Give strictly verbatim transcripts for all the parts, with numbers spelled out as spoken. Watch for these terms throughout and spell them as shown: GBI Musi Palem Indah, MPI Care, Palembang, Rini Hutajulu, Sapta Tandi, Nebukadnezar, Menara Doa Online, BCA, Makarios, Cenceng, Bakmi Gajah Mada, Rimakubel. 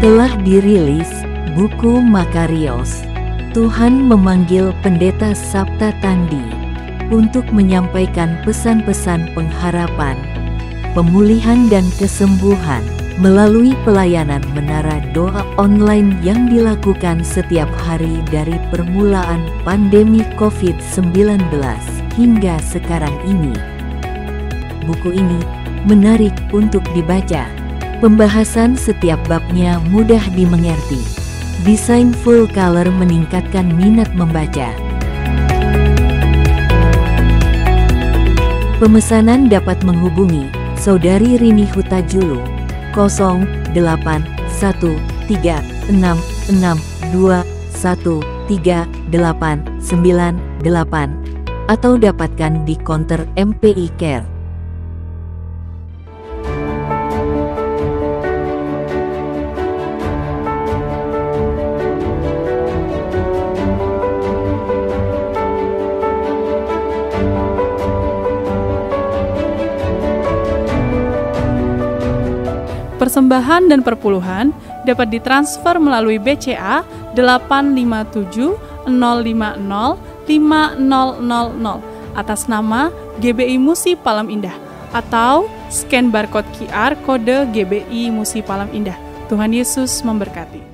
Telah dirilis buku Makarios, Tuhan memanggil Pendeta Sapta Tandi untuk menyampaikan pesan-pesan pengharapan, pemulihan dan kesembuhan melalui pelayanan Menara Doa Online yang dilakukan setiap hari dari permulaan pandemi COVID sembilan belas hingga sekarang ini. Buku ini menarik untuk dibaca. Pembahasan setiap babnya mudah dimengerti. Desain full color meningkatkan minat membaca. Pemesanan dapat menghubungi Saudari Rini Hutajulu nol delapan satu tiga enam enam dua satu tiga delapan sembilan delapan atau dapatkan di counter M P I Care. Persembahan dan perpuluhan dapat ditransfer melalui B C A delapan lima tujuh nol lima nol lima nol nol nol atas nama G B I Musi Palem Indah atau scan barcode Q R kode G B I Musi Palem Indah. Tuhan Yesus memberkati.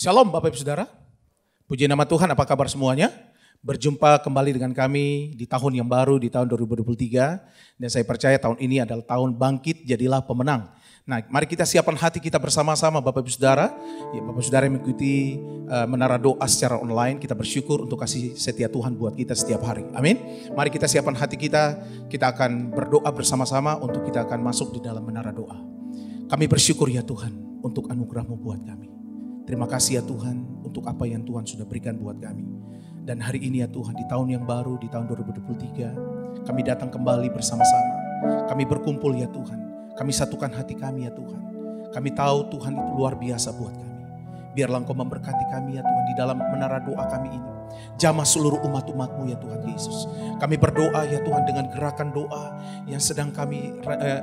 Shalom Bapak Ibu Saudara, puji nama Tuhan, apa kabar semuanya? Berjumpa kembali dengan kami di tahun yang baru, di tahun dua ribu dua puluh tiga. Dan saya percaya tahun ini adalah tahun bangkit, jadilah pemenang. Nah, mari kita siapkan hati kita bersama-sama Bapak Ibu Saudara. Ya, Bapak Ibu Saudara yang mengikuti uh, Menara Doa secara online, kita bersyukur untuk kasih setia Tuhan buat kita setiap hari. Amin. Mari kita siapkan hati kita, kita akan berdoa bersama-sama untuk kita akan masuk di dalam Menara Doa. Kami bersyukur ya Tuhan untuk anugerah-Mu buat kami. Terima kasih ya Tuhan untuk apa yang Tuhan sudah berikan buat kami. Dan hari ini ya Tuhan di tahun yang baru, di tahun dua ribu dua puluh tiga, kami datang kembali bersama-sama. Kami berkumpul ya Tuhan, kami satukan hati kami ya Tuhan. Kami tahu Tuhan itu luar biasa buat kami. Biarlah Engkau memberkati kami ya Tuhan di dalam Menara Doa kami ini. Jamah seluruh umat-umat-Mu ya Tuhan Yesus. Kami berdoa ya Tuhan dengan gerakan doa yang sedang kami eh,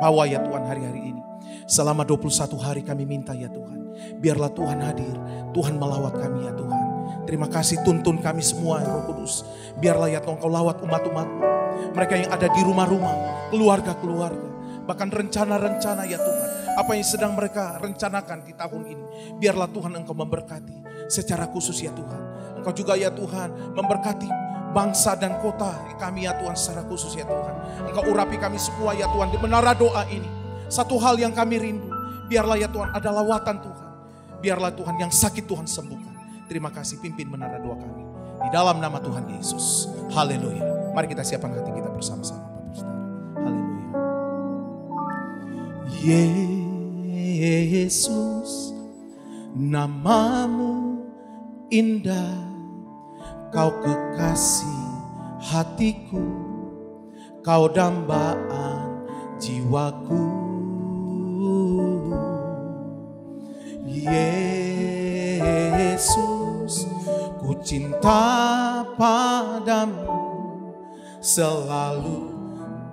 bawa ya Tuhan hari-hari ini. Selama dua puluh satu hari kami minta ya Tuhan. Biarlah Tuhan hadir, Tuhan melawat kami ya Tuhan. Terima kasih tuntun kami semua ya Roh Kudus. Biarlah ya Tuhan Kau lawat umat-umat-Mu. Mereka yang ada di rumah-rumah, keluarga-keluarga. Bahkan rencana-rencana ya Tuhan. Apa yang sedang mereka rencanakan di tahun ini. Biarlah Tuhan Engkau memberkati secara khusus ya Tuhan. Engkau juga ya Tuhan memberkati bangsa dan kota kami ya Tuhan secara khusus ya Tuhan. Engkau urapi kami semua ya Tuhan di Menara Doa ini. Satu hal yang kami rindu. Biarlah ya Tuhan ada lawatan Tuhan. Biarlah Tuhan yang sakit Tuhan sembuhkan. Terima kasih pimpin Menara Doa kami. Di dalam nama Tuhan Yesus. Haleluya. Mari kita siapkan hati kita bersama-sama Bapak Saudara. Yesus, namamu indah, kau kekasih hatiku, kau dambaan jiwaku. Yesus, ku cinta padamu, selalu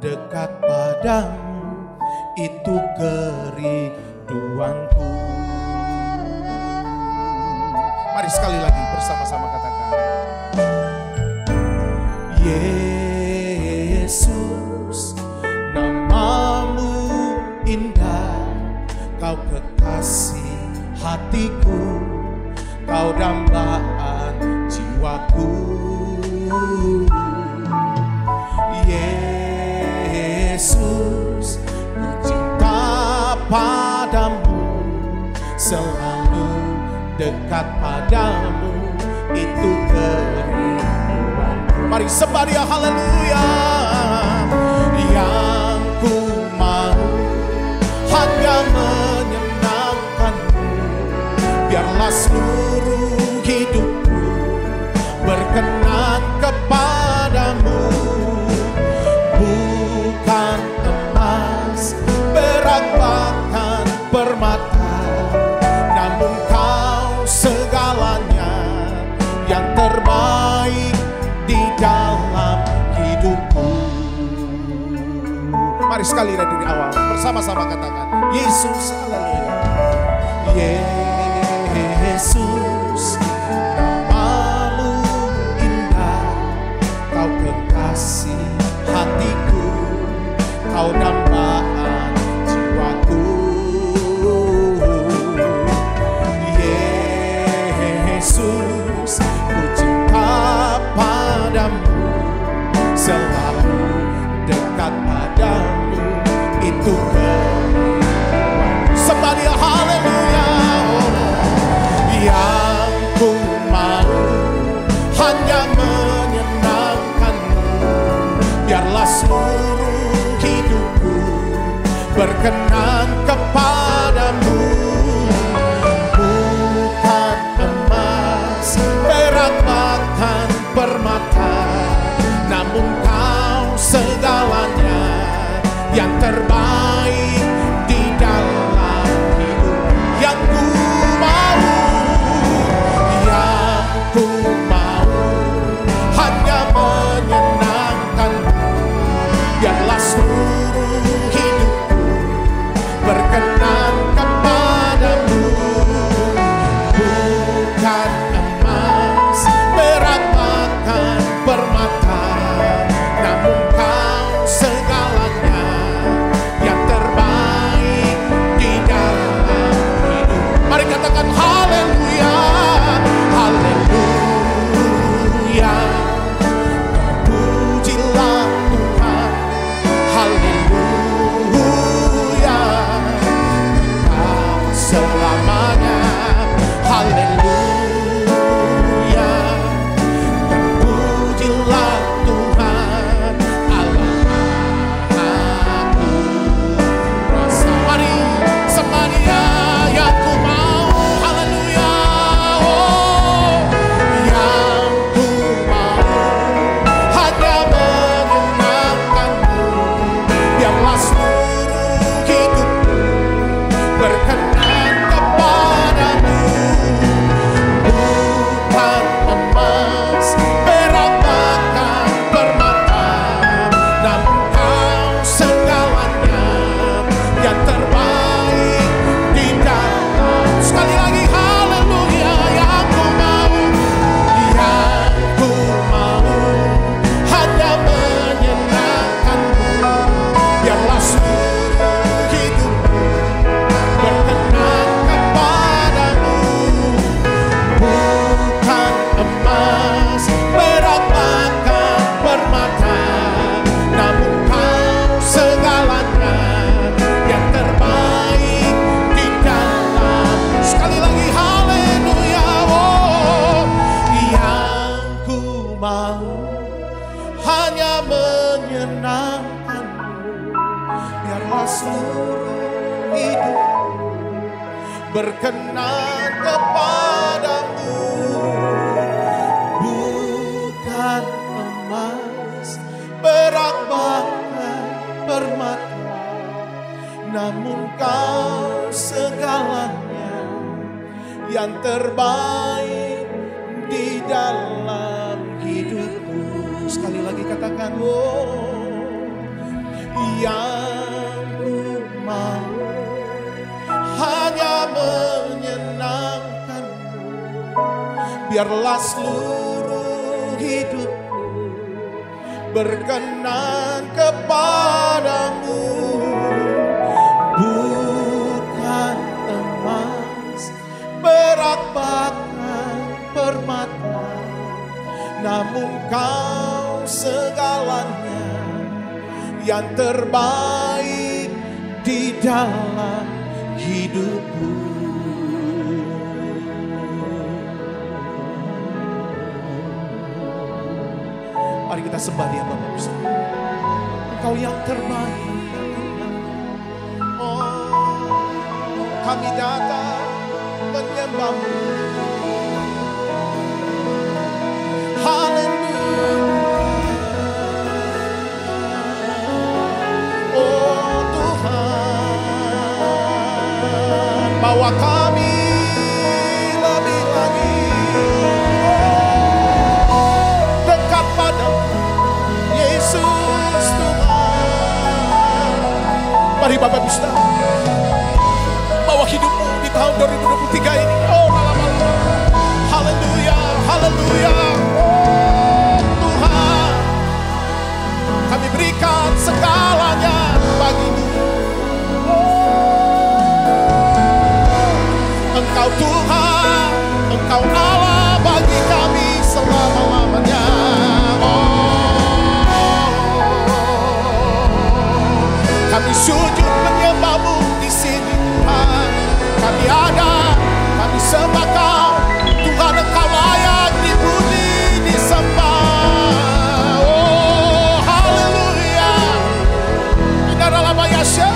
dekat padamu, itu kerinduanku. Mari sekali lagi bersama-sama katakan. Yesus, namamu indah, kau kekasih hatiku, kau dambaan jiwaku. Yesus, ku cinta padamu, selalu dekat padamu, itu kerinduanku. Mari sembah Dia, haleluya. Yang ku mau hanya menyenangkanmu, biarlah seluruh hidupku berkenan kepadamu. Bukan emas, perak, bahkan permata, namun kau segalanya yang terbaik di dalam hidupku. Mari sekali dari awal bersama-sama katakan, Yesus, haleluya. Yesus, namamu indah, kau kekasih hatiku, kau dambaan jiwaku. Yesus, ku cinta padamu, selalu dekat padamu, itu kerinduanku. Sembah Dia, haleluya. Yang ku mau hanya menyenangkanmu, biarlah seluruh hidupku berkenan kepadamu. Bukan emas, perak, bahkan permata, namun kau segalanya yang terbaik di dalam hidup yang ku mau. Yang ku mau hanya menyenangkanmu, biarlah seluruh hidupku berkenan kepadamu. Bukan emas, perak, bahkan permata, namun kau segalanya yang terbaik di dalam hidup. Mari katakan haleluya, haleluya. Pujilah Tuhan, haleluya. Kau selamanya, haleluya. Pujilah Tuhan, Allahku rasa. Mari sembah Dia, yang ku mau, haleluya. Oh, yang ku mau hanya menyenangkanmu, biarlah seluruh hidupku berkenan kepadamu. Bukan emas, perak, bahkan permata, namun kau segalanya yang terbaik di dalam. Sekali lagi haleluya. Yang ku mau, yang ku mau hanya menyenangkanmu, biarlah seluruh hidupku berkenan kepadamu. Bukan emas, perak, bahkan permata, namun kau segalanya yang terbaik di dalam. Sekali lagi haleluya. Oh, yang ku mau hanya menyenangkanmu, biarlah seluruh hidup berkenan kepadamu, bukan emas, perak, bahkan permata, namun kau segalanya yang terbaik di dalam hidupku. Sekali lagi katakan, oh, yang ku mau hanya menyenangkanmu, biarlah seluruh hidupku berkenan kepadamu, bukan emas, perak, bahkan permata, namun kau segalanya yang terbaik di dalam hidupku. Mari kita sembah dia, Bapak bersama. Engkau yang terbaik. Oh, kami datang menyembahmu. Haleluya. Bawa kami lebih lagi dekat padamu, Yesus Tuhan. Mari Bapak Busta, bawa hidupmu di tahun dua ribu dua puluh tiga ini. Oh, haleluya, haleluya. Oh, Tuhan, kami berikan segalanya bagimu. Engkau Tuhan, Engkau Allah bagi kami selama-lamanya. Oh, kami sujud menyembah-Mu di sini Tuhan. Kami ada, kami sembah Kau, Tuhan Engkau layak dipuji, disembah. Oh, haleluya. Inna Rabbana Yasha.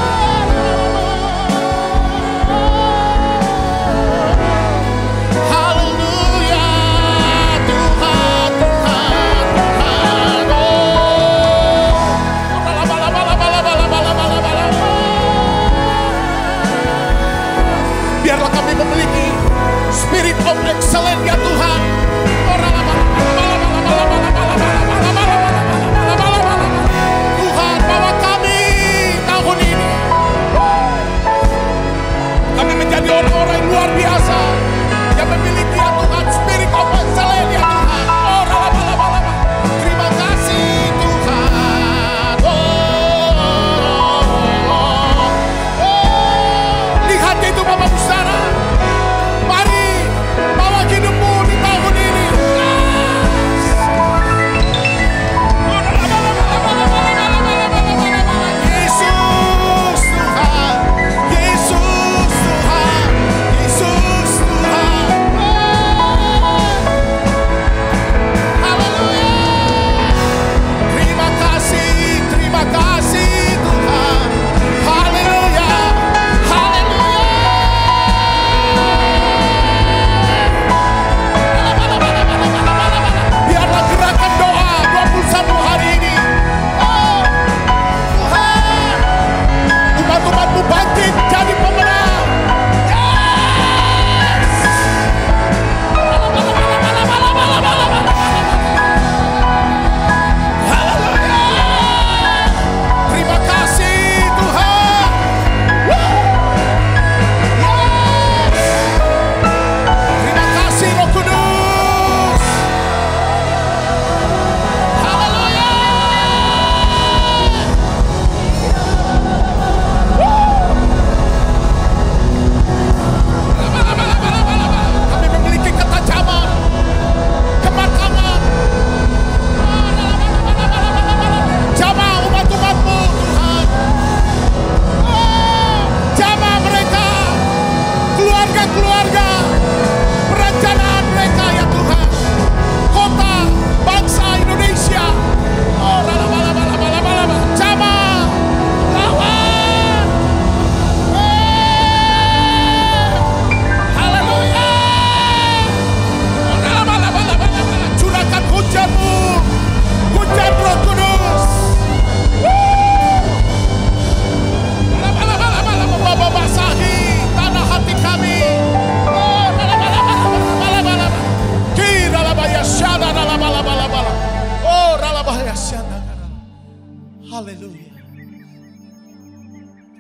Haleluya.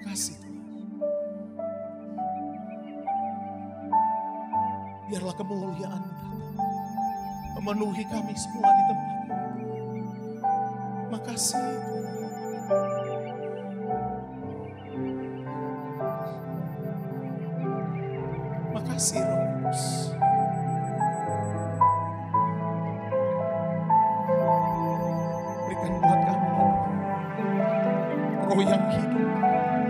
Kasih. Biarlah kemuliaan datang memenuhi kami semua di tempat ini. Makasih. Makasih Roh Kudus. Berikan buat kami Roh yang hidup,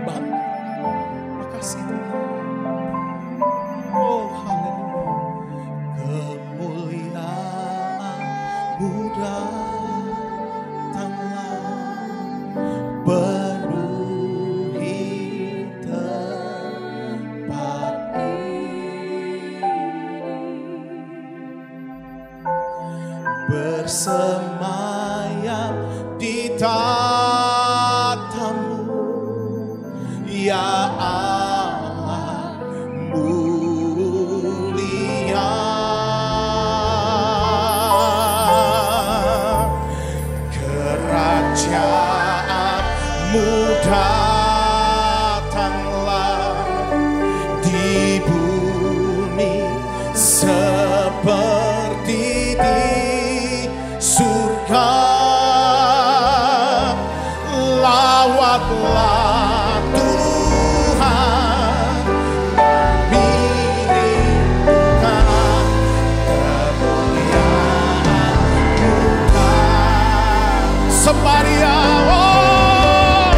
bangkit. Makasih Tuhan. Oh, haleluya. Kemuliaan-Mu datanglah penuhi tempat ini. Bersemayam di tatamu, ya Allah mulia. Kerajaan-Mu datanglah di bumi seperti di surga. Lawatlah Tuhan, milikkan kemuliaan Tuhan. Sembari awal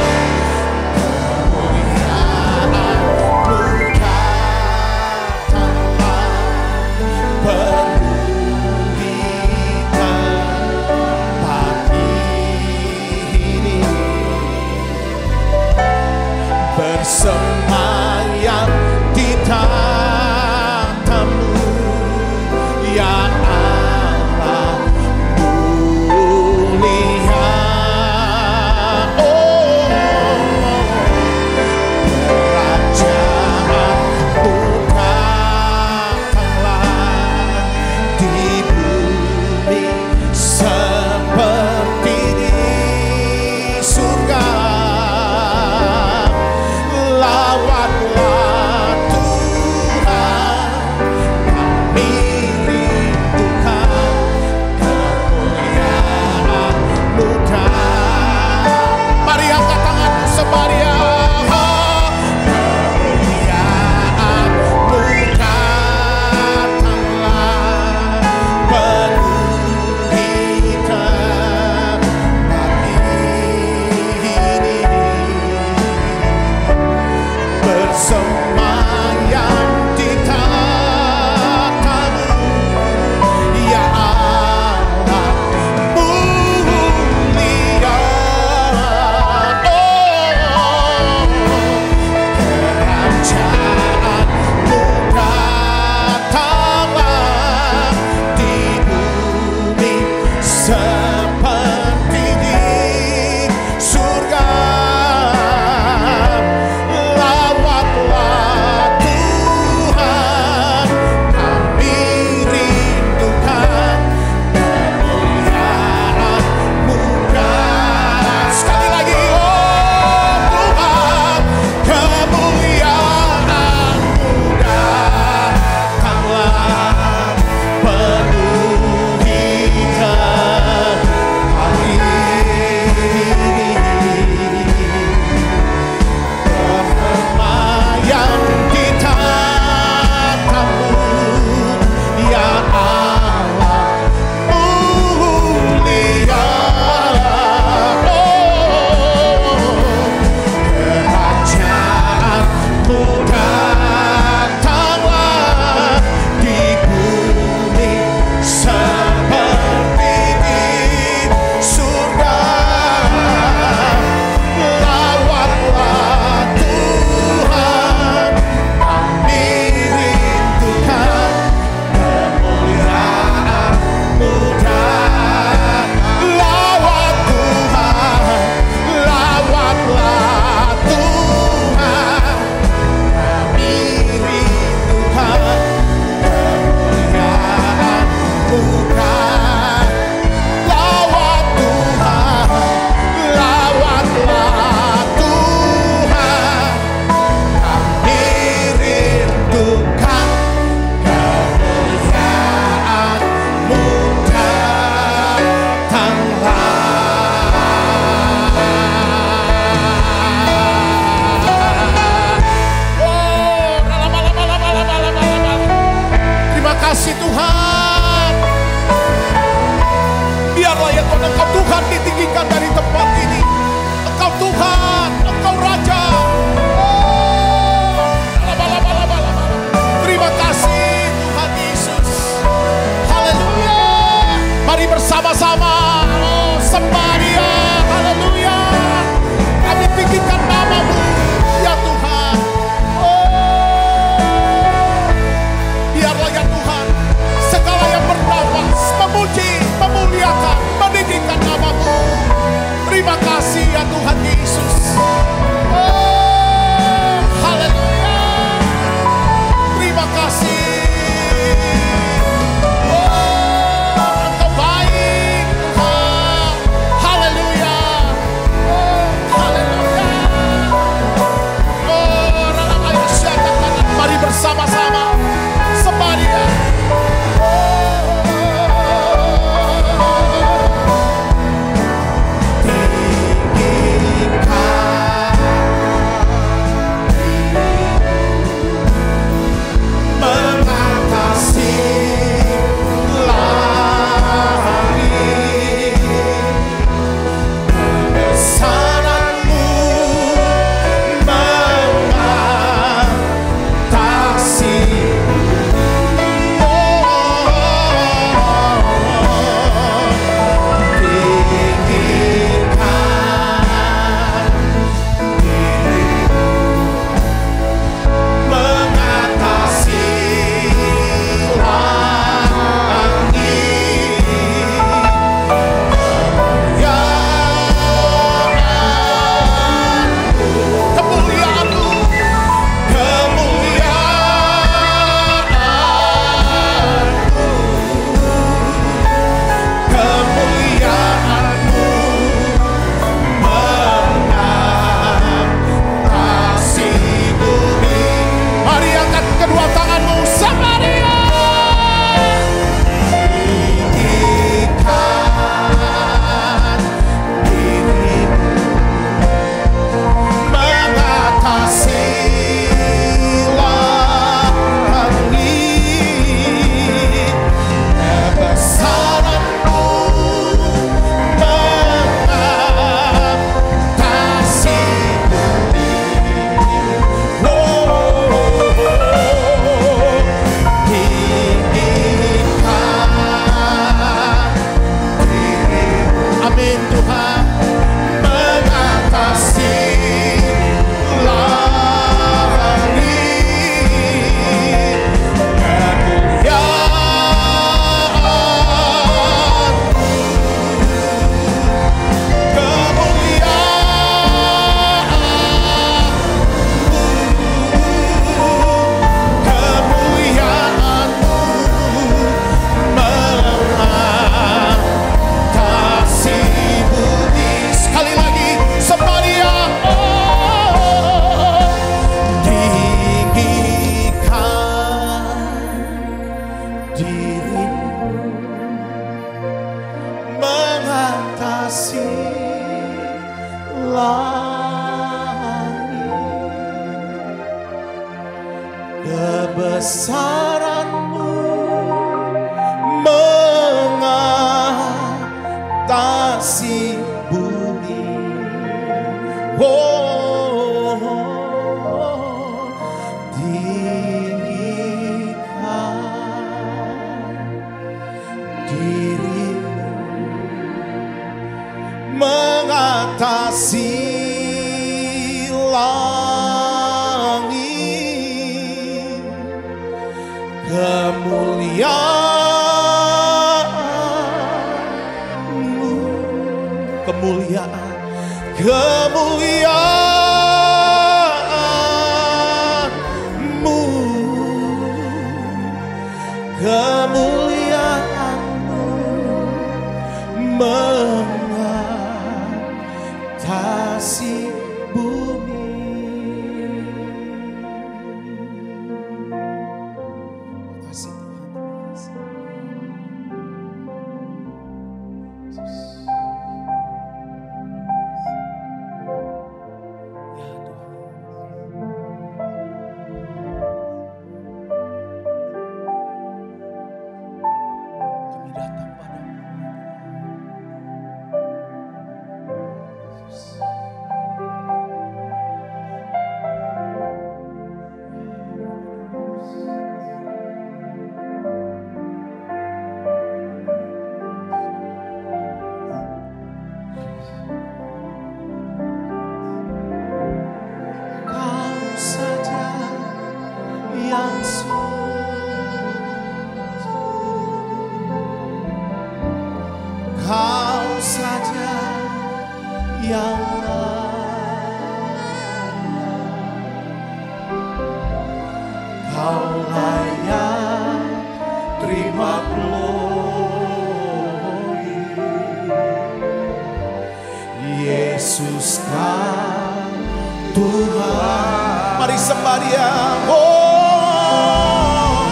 sembah Dia, oh,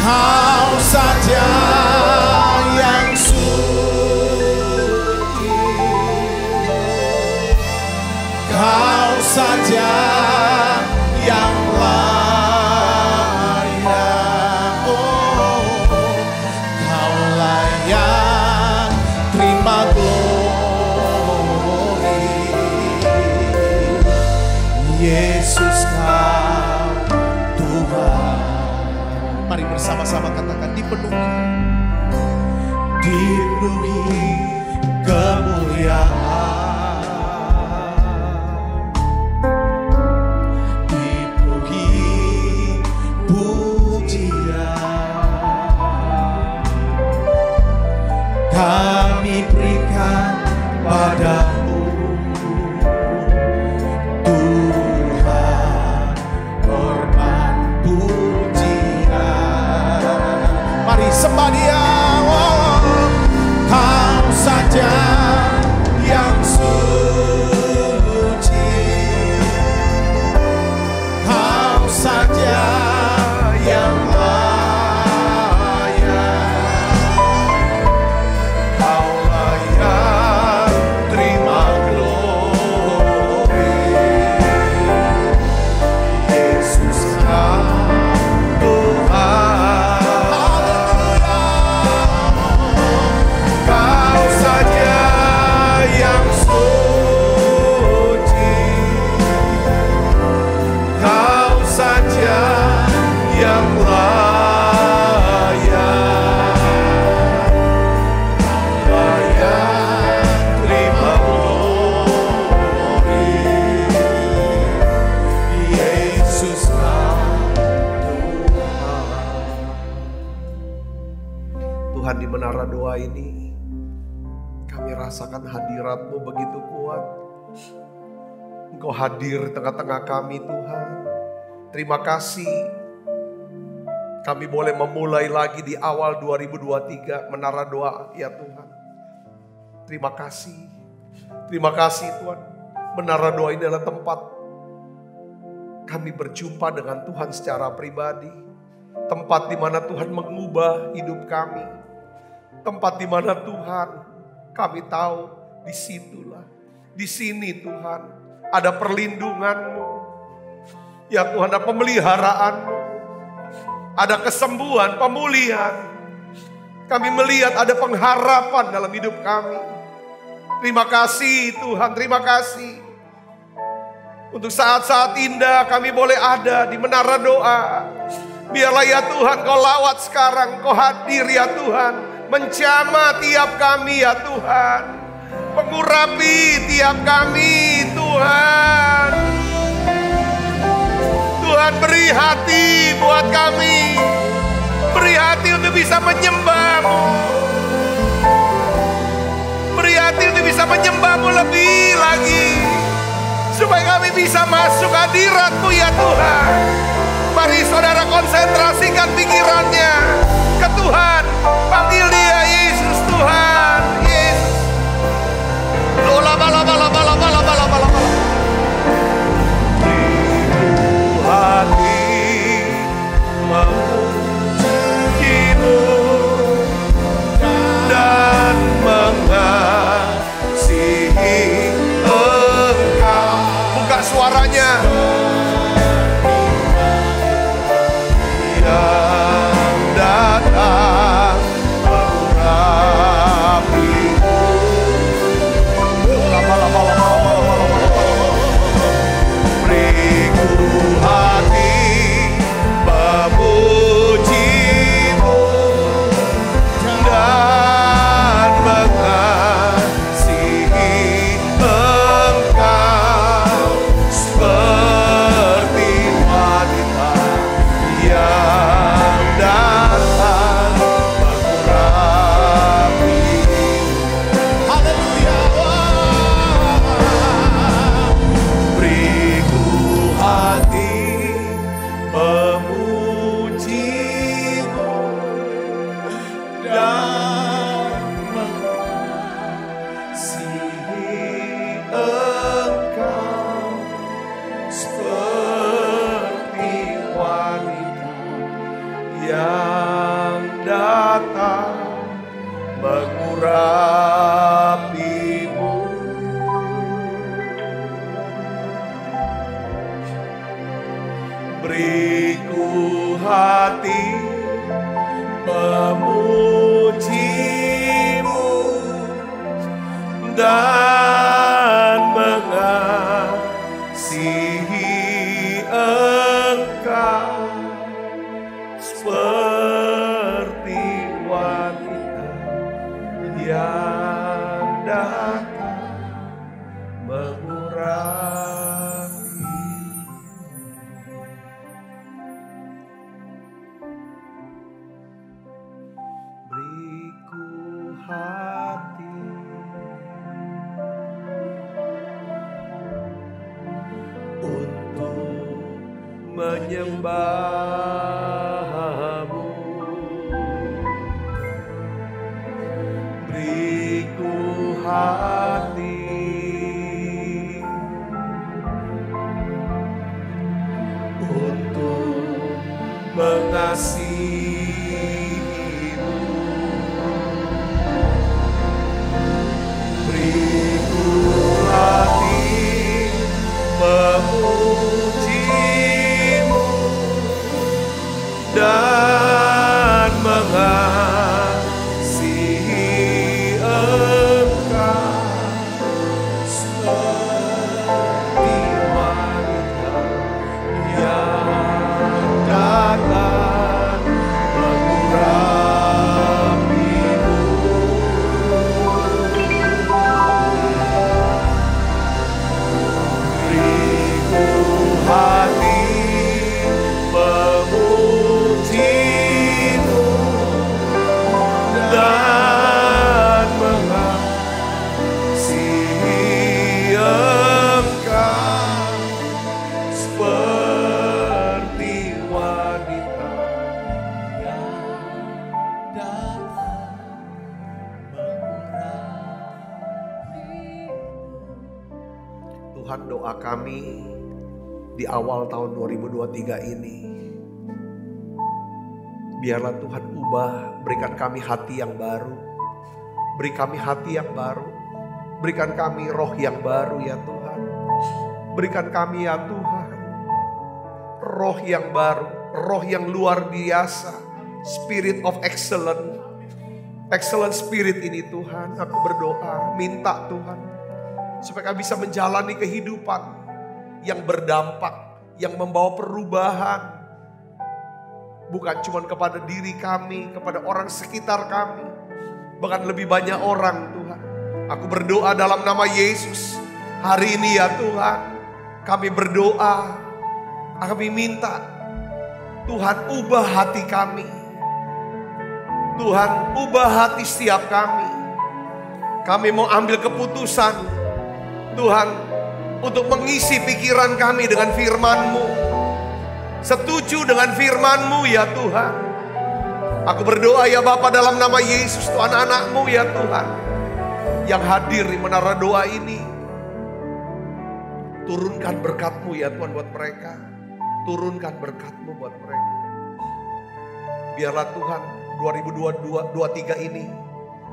Kau saja yang Tuhan di Menara Doa ini, kami rasakan hadirat-Mu begitu kuat. Engkau hadir tengah-tengah kami Tuhan. Terima kasih. Kami boleh memulai lagi di awal dua ribu dua puluh tiga Menara Doa ya Tuhan. Terima kasih. Terima kasih Tuhan. Menara Doa ini adalah tempat kami berjumpa dengan Tuhan secara pribadi. Tempat di mana Tuhan mengubah hidup kami. Tempat di mana Tuhan kami tahu disitulah. Di sini Tuhan ada perlindungan-Mu. Ya Tuhan ada pemeliharaan-Mu. Ada kesembuhan, pemulihan. Kami melihat ada pengharapan dalam hidup kami. Terima kasih Tuhan, terima kasih. Untuk saat-saat indah kami boleh ada di Menara Doa. Biarlah ya Tuhan Kau lawat sekarang, Kau hadir ya Tuhan. Menjamah tiap kami ya Tuhan. Mengurapi tiap kami Tuhan. Tuhan beri hati buat kami. Beri hati untuk bisa menyembah-Mu. Beri hati untuk bisa menyembah-Mu lebih lagi. Supaya kami bisa masuk hadirat-Mu ya Tuhan. Mari saudara konsentrasikan pikirannya ke Tuhan. Panggil Dia Yesus Tuhan. Yesus. Lola bala bala bala bala bala bala. Hati memuji-Mu dan mengasihi Engkau. Buka suaranya. Tuhan, doa kami di awal tahun dua ribu dua puluh tiga ini, biarlah Tuhan ubah, berikan kami hati yang baru. Beri kami hati yang baru. Berikan kami roh yang baru ya Tuhan. Berikan kami ya Tuhan, roh yang baru, roh yang luar biasa. Spirit of excellence. Excellent spirit ini Tuhan, aku berdoa, minta Tuhan, supaya kami bisa menjalani kehidupan yang berdampak, yang membawa perubahan. Bukan cuma kepada diri kami, kepada orang sekitar kami, bahkan lebih banyak orang Tuhan. Aku berdoa dalam nama Yesus. Hari ini ya Tuhan, kami berdoa, kami minta Tuhan ubah hati kami. Tuhan ubah hati setiap kami. Kami mau ambil keputusan Tuhan, untuk mengisi pikiran kami dengan firman-Mu. Setuju dengan firman-Mu ya Tuhan. Aku berdoa ya Bapa dalam nama Yesus, Tuhan, anak-Mu ya Tuhan, yang hadir di menara doa ini. Turunkan berkat-Mu ya Tuhan buat mereka. Turunkan berkat-Mu buat mereka. Biarlah Tuhan dua ribu dua puluh tiga ini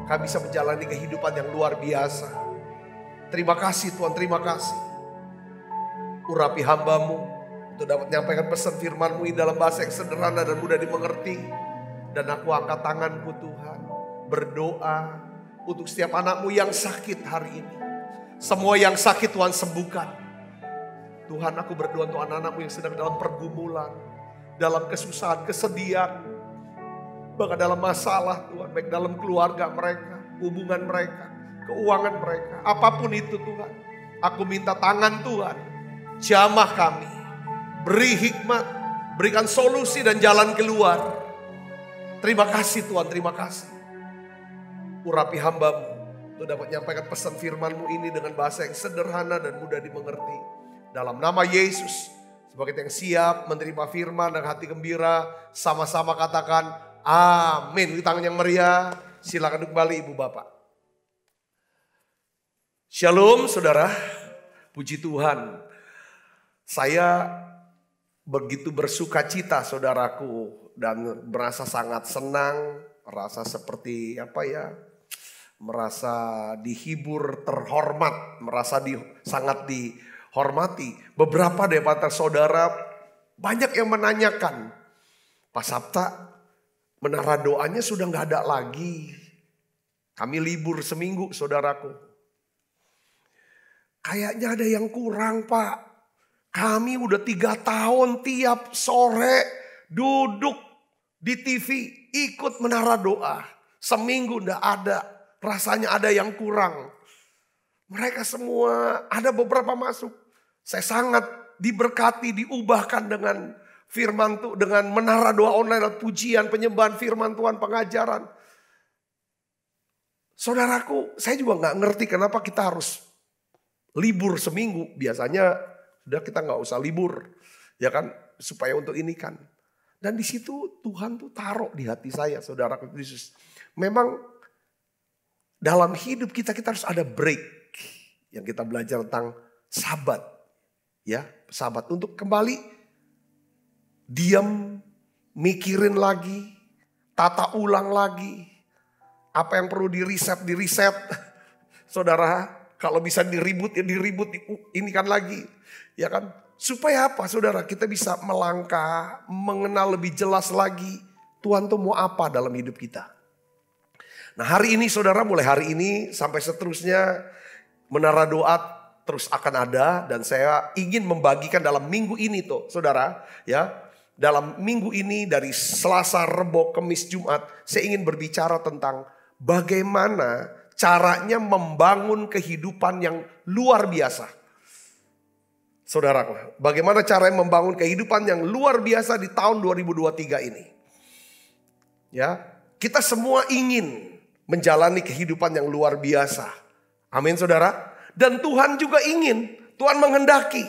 kami bisa menjalani kehidupan yang luar biasa. Terima kasih Tuhan, terima kasih. Urapi hamba-Mu untuk dapat menyampaikan pesan firman-Mu ini dalam bahasa yang sederhana dan mudah dimengerti. Dan aku angkat tanganku Tuhan, berdoa untuk setiap anak-Mu yang sakit hari ini. Semua yang sakit Tuhan sembuhkan. Tuhan, aku berdoa untuk anak-anak-Mu yang sedang dalam pergumulan, dalam kesusahan, kesedihan, bahkan dalam masalah Tuhan, baik dalam keluarga mereka, hubungan mereka, keuangan mereka, apapun itu Tuhan. Aku minta tangan Tuhan, jamah kami, beri hikmat, berikan solusi dan jalan keluar. Terima kasih Tuhan, terima kasih. Urapi hamba-Mu untuk dapat menyampaikan pesan firman-Mu ini dengan bahasa yang sederhana dan mudah dimengerti. Dalam nama Yesus, sebagai yang siap menerima firman dan hati gembira, sama-sama katakan amin. Di tangan yang meriah, silakan kembali Ibu Bapak. Shalom saudara, puji Tuhan. Saya begitu bersuka cita saudaraku dan merasa sangat senang, merasa seperti apa ya, merasa dihibur, terhormat, merasa di, sangat dihormati. Beberapa dari saudara banyak yang menanyakan, Pak Sapta, menara doanya sudah nggak ada lagi. Kami libur seminggu saudaraku. Kayaknya ada yang kurang Pak. Kami udah tiga tahun tiap sore duduk di T V ikut menara doa. Seminggu enggak ada, rasanya ada yang kurang. Mereka semua ada beberapa masuk. Saya sangat diberkati, diubahkan dengan firman Tuhan, dengan menara doa online, pujian, penyembahan firman Tuhan, pengajaran. Saudaraku, saya juga enggak ngerti kenapa kita harus libur seminggu. Biasanya udah kita nggak usah libur, ya kan, supaya untuk ini kan. Dan di situ Tuhan tuh taruh di hati saya, saudara Kristus. Memang dalam hidup kita kita harus ada break, yang kita belajar tentang sabat, ya sabat untuk kembali diam, mikirin lagi, tata ulang lagi, apa yang perlu di-reset, di-reset, saudara. Kalau bisa diribut ya diribut, ini kan lagi. Ya kan? Supaya apa saudara? Kita bisa melangkah, mengenal lebih jelas lagi Tuhan tuh mau apa dalam hidup kita. Nah hari ini saudara, mulai hari ini sampai seterusnya menara doa terus akan ada. Dan saya ingin membagikan dalam minggu ini tuh saudara, ya. Dalam minggu ini dari Selasa, Rebo, Kemis, Jumat, saya ingin berbicara tentang bagaimana caranya membangun kehidupan yang luar biasa. Saudaraku, bagaimana caranya membangun kehidupan yang luar biasa di tahun dua ribu dua puluh tiga ini. Ya, kita semua ingin menjalani kehidupan yang luar biasa. Amin saudara. Dan Tuhan juga ingin, Tuhan menghendaki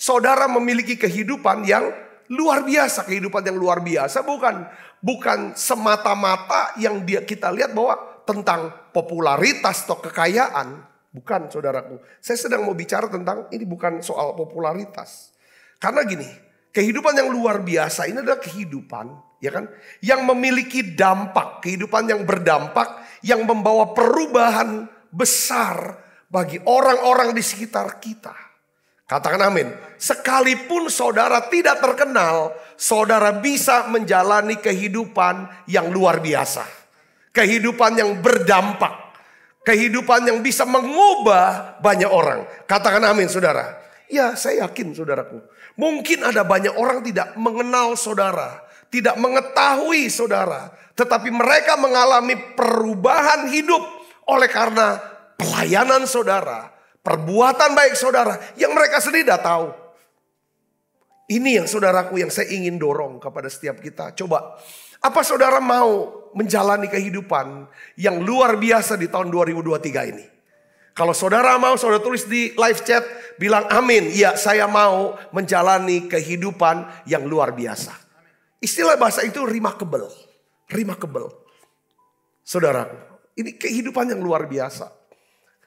saudara memiliki kehidupan yang luar biasa. Kehidupan yang luar biasa bukan bukan semata-mata yang dia kita lihat bahwa tentang popularitas atau kekayaan. Bukan, saudaraku. Saya sedang mau bicara tentang ini bukan soal popularitas. Karena gini, kehidupan yang luar biasa ini adalah kehidupan, ya kan, yang memiliki dampak, kehidupan yang berdampak, yang membawa perubahan besar bagi orang-orang di sekitar kita. Katakan amin. Sekalipun saudara tidak terkenal, saudara bisa menjalani kehidupan yang luar biasa. Kehidupan yang berdampak. Kehidupan yang bisa mengubah banyak orang. Katakan amin, saudara. Ya, saya yakin, saudaraku. Mungkin ada banyak orang tidak mengenal saudara, tidak mengetahui saudara, tetapi mereka mengalami perubahan hidup oleh karena pelayanan saudara, perbuatan baik saudara yang mereka sendiri tidak tahu. Ini yang saudaraku yang saya ingin dorong kepada setiap kita. Coba, apa saudara mau menjalani kehidupan yang luar biasa di tahun dua ribu dua puluh tiga ini? Kalau saudara mau, saudara tulis di live chat, bilang amin. Ya, saya mau menjalani kehidupan yang luar biasa. Istilah bahasa itu Rimakubel. Rimakubel. Saudara, ini kehidupan yang luar biasa.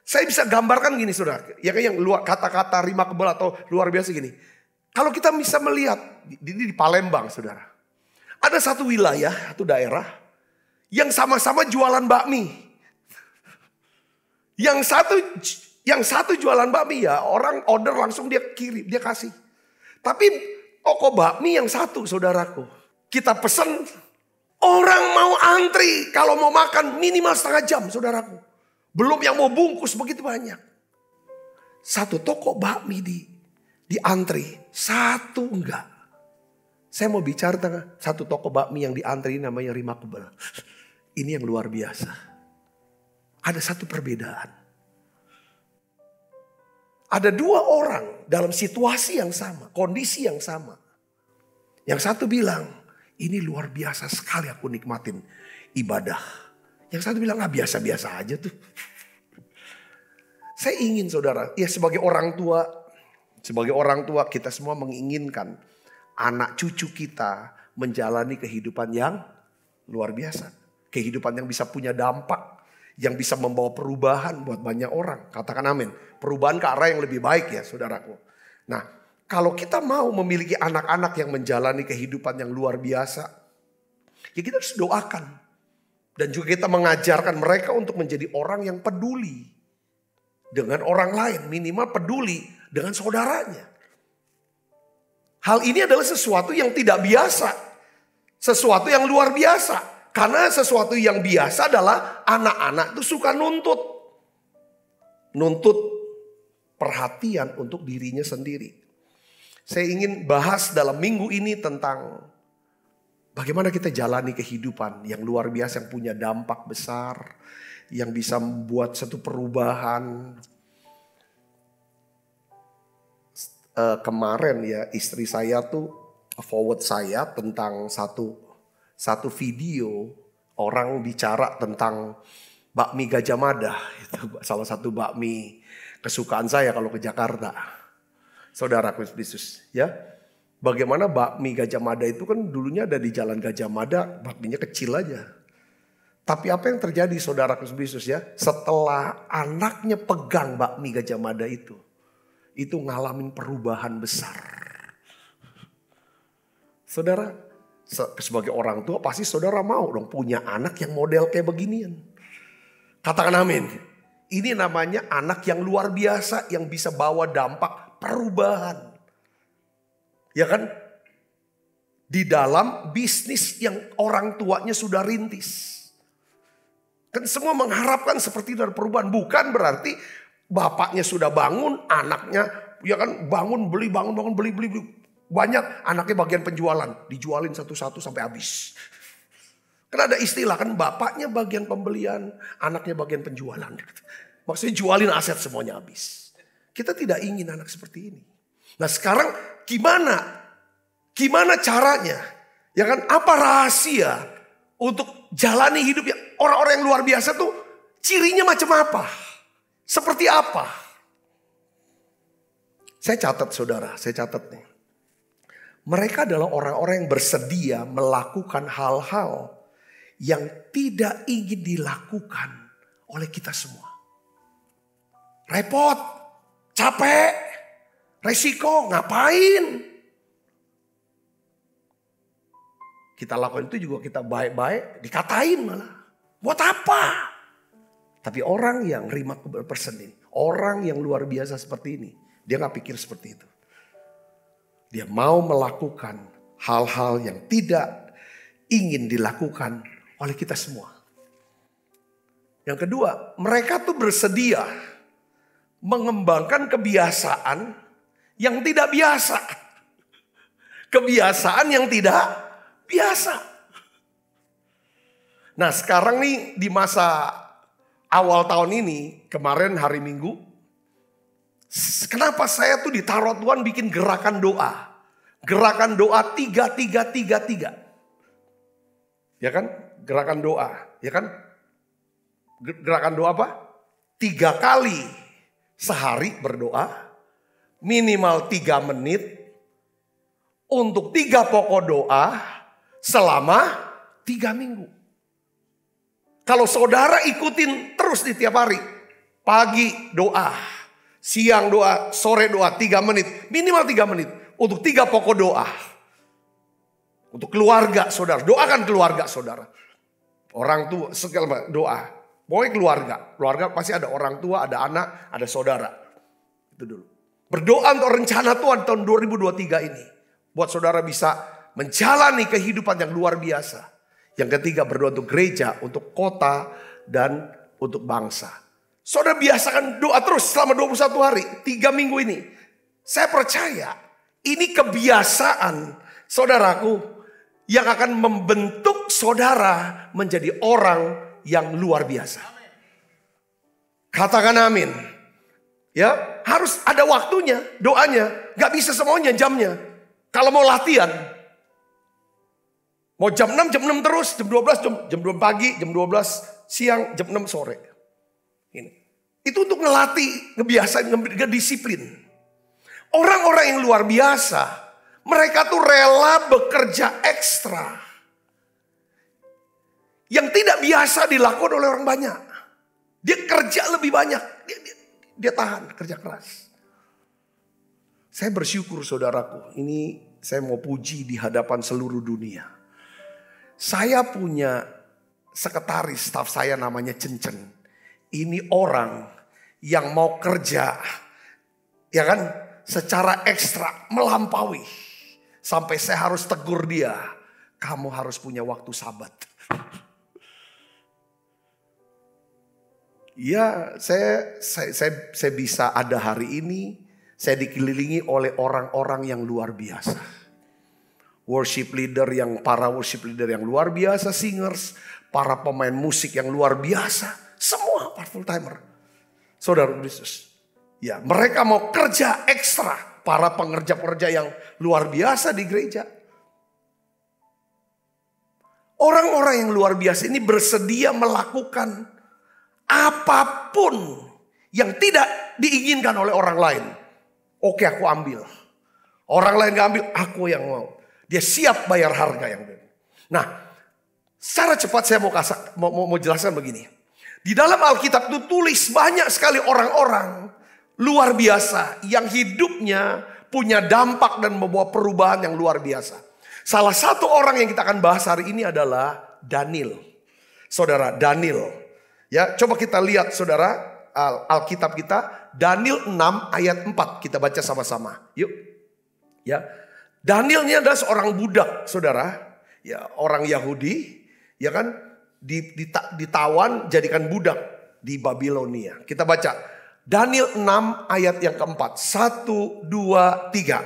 Saya bisa gambarkan gini, saudara. Ya, yang luar, kata-kata Rimakubel atau luar biasa gini. Kalau kita bisa melihat di, di Palembang, saudara, ada satu wilayah, satu daerah yang sama-sama jualan bakmi. Yang satu, yang satu jualan bakmi ya, orang order langsung dia kirim, dia kasih. Tapi toko bakmi yang satu, saudaraku, kita pesen, orang mau antri kalau mau makan minimal setengah jam, saudaraku. Belum yang mau bungkus begitu banyak. Satu toko bakmi di diantri, satu enggak. Saya mau bicara tentang satu toko bakmi yang diantri namanya Rimakubel. Ini yang luar biasa. Ada satu perbedaan. Ada dua orang dalam situasi yang sama, kondisi yang sama. Yang satu bilang, ini luar biasa sekali aku nikmatin ibadah. Yang satu bilang, ah biasa-biasa aja tuh. Saya ingin saudara, ya sebagai orang tua, sebagai orang tua kita semua menginginkan anak cucu kita menjalani kehidupan yang luar biasa. Kehidupan yang bisa punya dampak, yang bisa membawa perubahan buat banyak orang. Katakan amin. Perubahan ke arah yang lebih baik ya saudaraku. Nah, kalau kita mau memiliki anak-anak yang menjalani kehidupan yang luar biasa, ya kita harus doakan. Dan juga kita mengajarkan mereka untuk menjadi orang yang peduli dengan orang lain. Minimal peduli dengan saudaranya. Hal ini adalah sesuatu yang tidak biasa. Sesuatu yang luar biasa. Karena sesuatu yang biasa adalah anak-anak itu suka nuntut. Nuntut perhatian untuk dirinya sendiri. Saya ingin bahas dalam minggu ini tentang bagaimana kita jalani kehidupan yang luar biasa, yang punya dampak besar, yang bisa membuat satu perubahan. Uh, kemarin ya istri saya tuh forward saya tentang satu satu video orang bicara tentang bakmi Gajah Mada, itu salah satu bakmi kesukaan saya kalau ke Jakarta, saudara Kristus ya. Bagaimana bakmi Gajah Mada itu kan dulunya ada di Jalan Gajah Mada, bakminya kecil aja. Tapi apa yang terjadi saudara Kristus ya, setelah anaknya pegang bakmi Gajah Mada itu, itu ngalamin perubahan besar. Saudara, sebagai orang tua pasti saudara mau dong punya anak yang model kayak beginian. Katakan amin. Ini namanya anak yang luar biasa yang bisa bawa dampak perubahan. Ya kan? Di dalam bisnis yang orang tuanya sudah rintis. Kan semua mengharapkan seperti dari perubahan. Bukan berarti bapaknya sudah bangun, anaknya ya kan bangun beli, bangun bangun beli, beli beli banyak, anaknya bagian penjualan, dijualin satu-satu sampai habis. Karena ada istilah kan bapaknya bagian pembelian, anaknya bagian penjualan. Maksudnya jualin aset semuanya habis. Kita tidak ingin anak seperti ini. Nah sekarang gimana? Gimana caranya? Ya kan apa rahasia untuk jalani hidup yang orang-orang yang luar biasa tuh cirinya macam apa? Seperti apa? Saya catat saudara, saya catat nih. Mereka adalah orang-orang yang bersedia melakukan hal-hal yang tidak ingin dilakukan oleh kita semua. repot, capek, resiko, ngapain? Kita lakukan itu juga kita baik-baik, dikatain malah. Buat apa? Tapi orang yang Rimakubel person ini, orang yang luar biasa seperti ini, dia nggak pikir seperti itu. Dia mau melakukan hal-hal yang tidak ingin dilakukan oleh kita semua. Yang kedua, mereka tuh bersedia mengembangkan kebiasaan yang tidak biasa. Kebiasaan yang tidak biasa. Nah sekarang nih di masa awal tahun ini, kemarin hari Minggu, kenapa saya tuh ditaruh Tuhan bikin gerakan doa. Gerakan doa tiga, tiga, tiga, tiga. Ya kan? Gerakan doa, ya kan? Gerakan doa apa? Tiga kali sehari berdoa. Minimal tiga menit. Untuk tiga pokok doa. Selama tiga minggu. Kalau saudara ikutin terus di tiap hari. Pagi doa. Siang doa. Sore doa. Tiga menit. Minimal tiga menit. Untuk tiga pokok doa. Untuk keluarga saudara. Doakan keluarga saudara. Orang tua segala doa. Pokoknya keluarga, keluarga pasti ada orang tua, ada anak, ada saudara. Itu dulu. Berdoa untuk rencana Tuhan tahun dua ribu dua puluh tiga ini. Buat saudara bisa menjalani kehidupan yang luar biasa. Yang ketiga berdoa untuk gereja, untuk kota, dan untuk bangsa. Saudara biasakan doa terus selama dua puluh satu hari, tiga minggu ini. Saya percaya ini kebiasaan saudaraku yang akan membentuk saudara menjadi orang yang luar biasa. Katakan amin. Ya, harus ada waktunya, doanya. Gak bisa semuanya jamnya. Kalau mau latihan. Mau jam enam, jam enam terus. Jam dua belas, jam, jam dua pagi, jam dua belas siang, jam enam sore. Ini. Itu untuk ngelatih, ngebiasain, ngedisiplin. Orang-orang yang luar biasa. Mereka tuh rela bekerja ekstra. Yang tidak biasa dilakukan oleh orang banyak. Dia kerja lebih banyak. Dia, dia, dia tahan kerja keras. Saya bersyukur saudaraku. Ini saya mau puji di hadapan seluruh dunia. Saya punya sekretaris staf saya namanya Cenceng. Ini orang yang mau kerja. Ya kan? Secara ekstra melampaui. Sampai saya harus tegur dia. Kamu harus punya waktu sabat. Ya, saya, saya, saya, saya bisa ada hari ini, saya dikelilingi oleh orang-orang yang luar biasa. Worship leader yang, para worship leader yang luar biasa, singers, para pemain musik yang luar biasa. Semua para full timer. Saudara Kristus. Ya, mereka mau kerja ekstra, para pengerja-pengerja yang luar biasa di gereja. Orang-orang yang luar biasa ini bersedia melakukan apapun yang tidak diinginkan oleh orang lain. Oke aku ambil. Orang lain gak ambil, aku yang mau. Dia siap bayar harga yang beda. Nah, secara cepat saya mau, kasar, mau, mau, mau jelaskan begini. Di dalam Alkitab itu tulis banyak sekali orang-orang luar biasa. Yang hidupnya punya dampak dan membawa perubahan yang luar biasa. Salah satu orang yang kita akan bahas hari ini adalah Daniel. Saudara, Daniel. Ya, coba kita lihat saudara Al- Alkitab kita Daniel enam ayat empat kita baca sama-sama. Yuk. Ya. Daniel ini adalah seorang budak, saudara. Ya, orang Yahudi, ya kan? Ditawan jadikan budak di Babilonia. Kita baca Daniel enam ayat yang keempat. Satu, dua, tiga.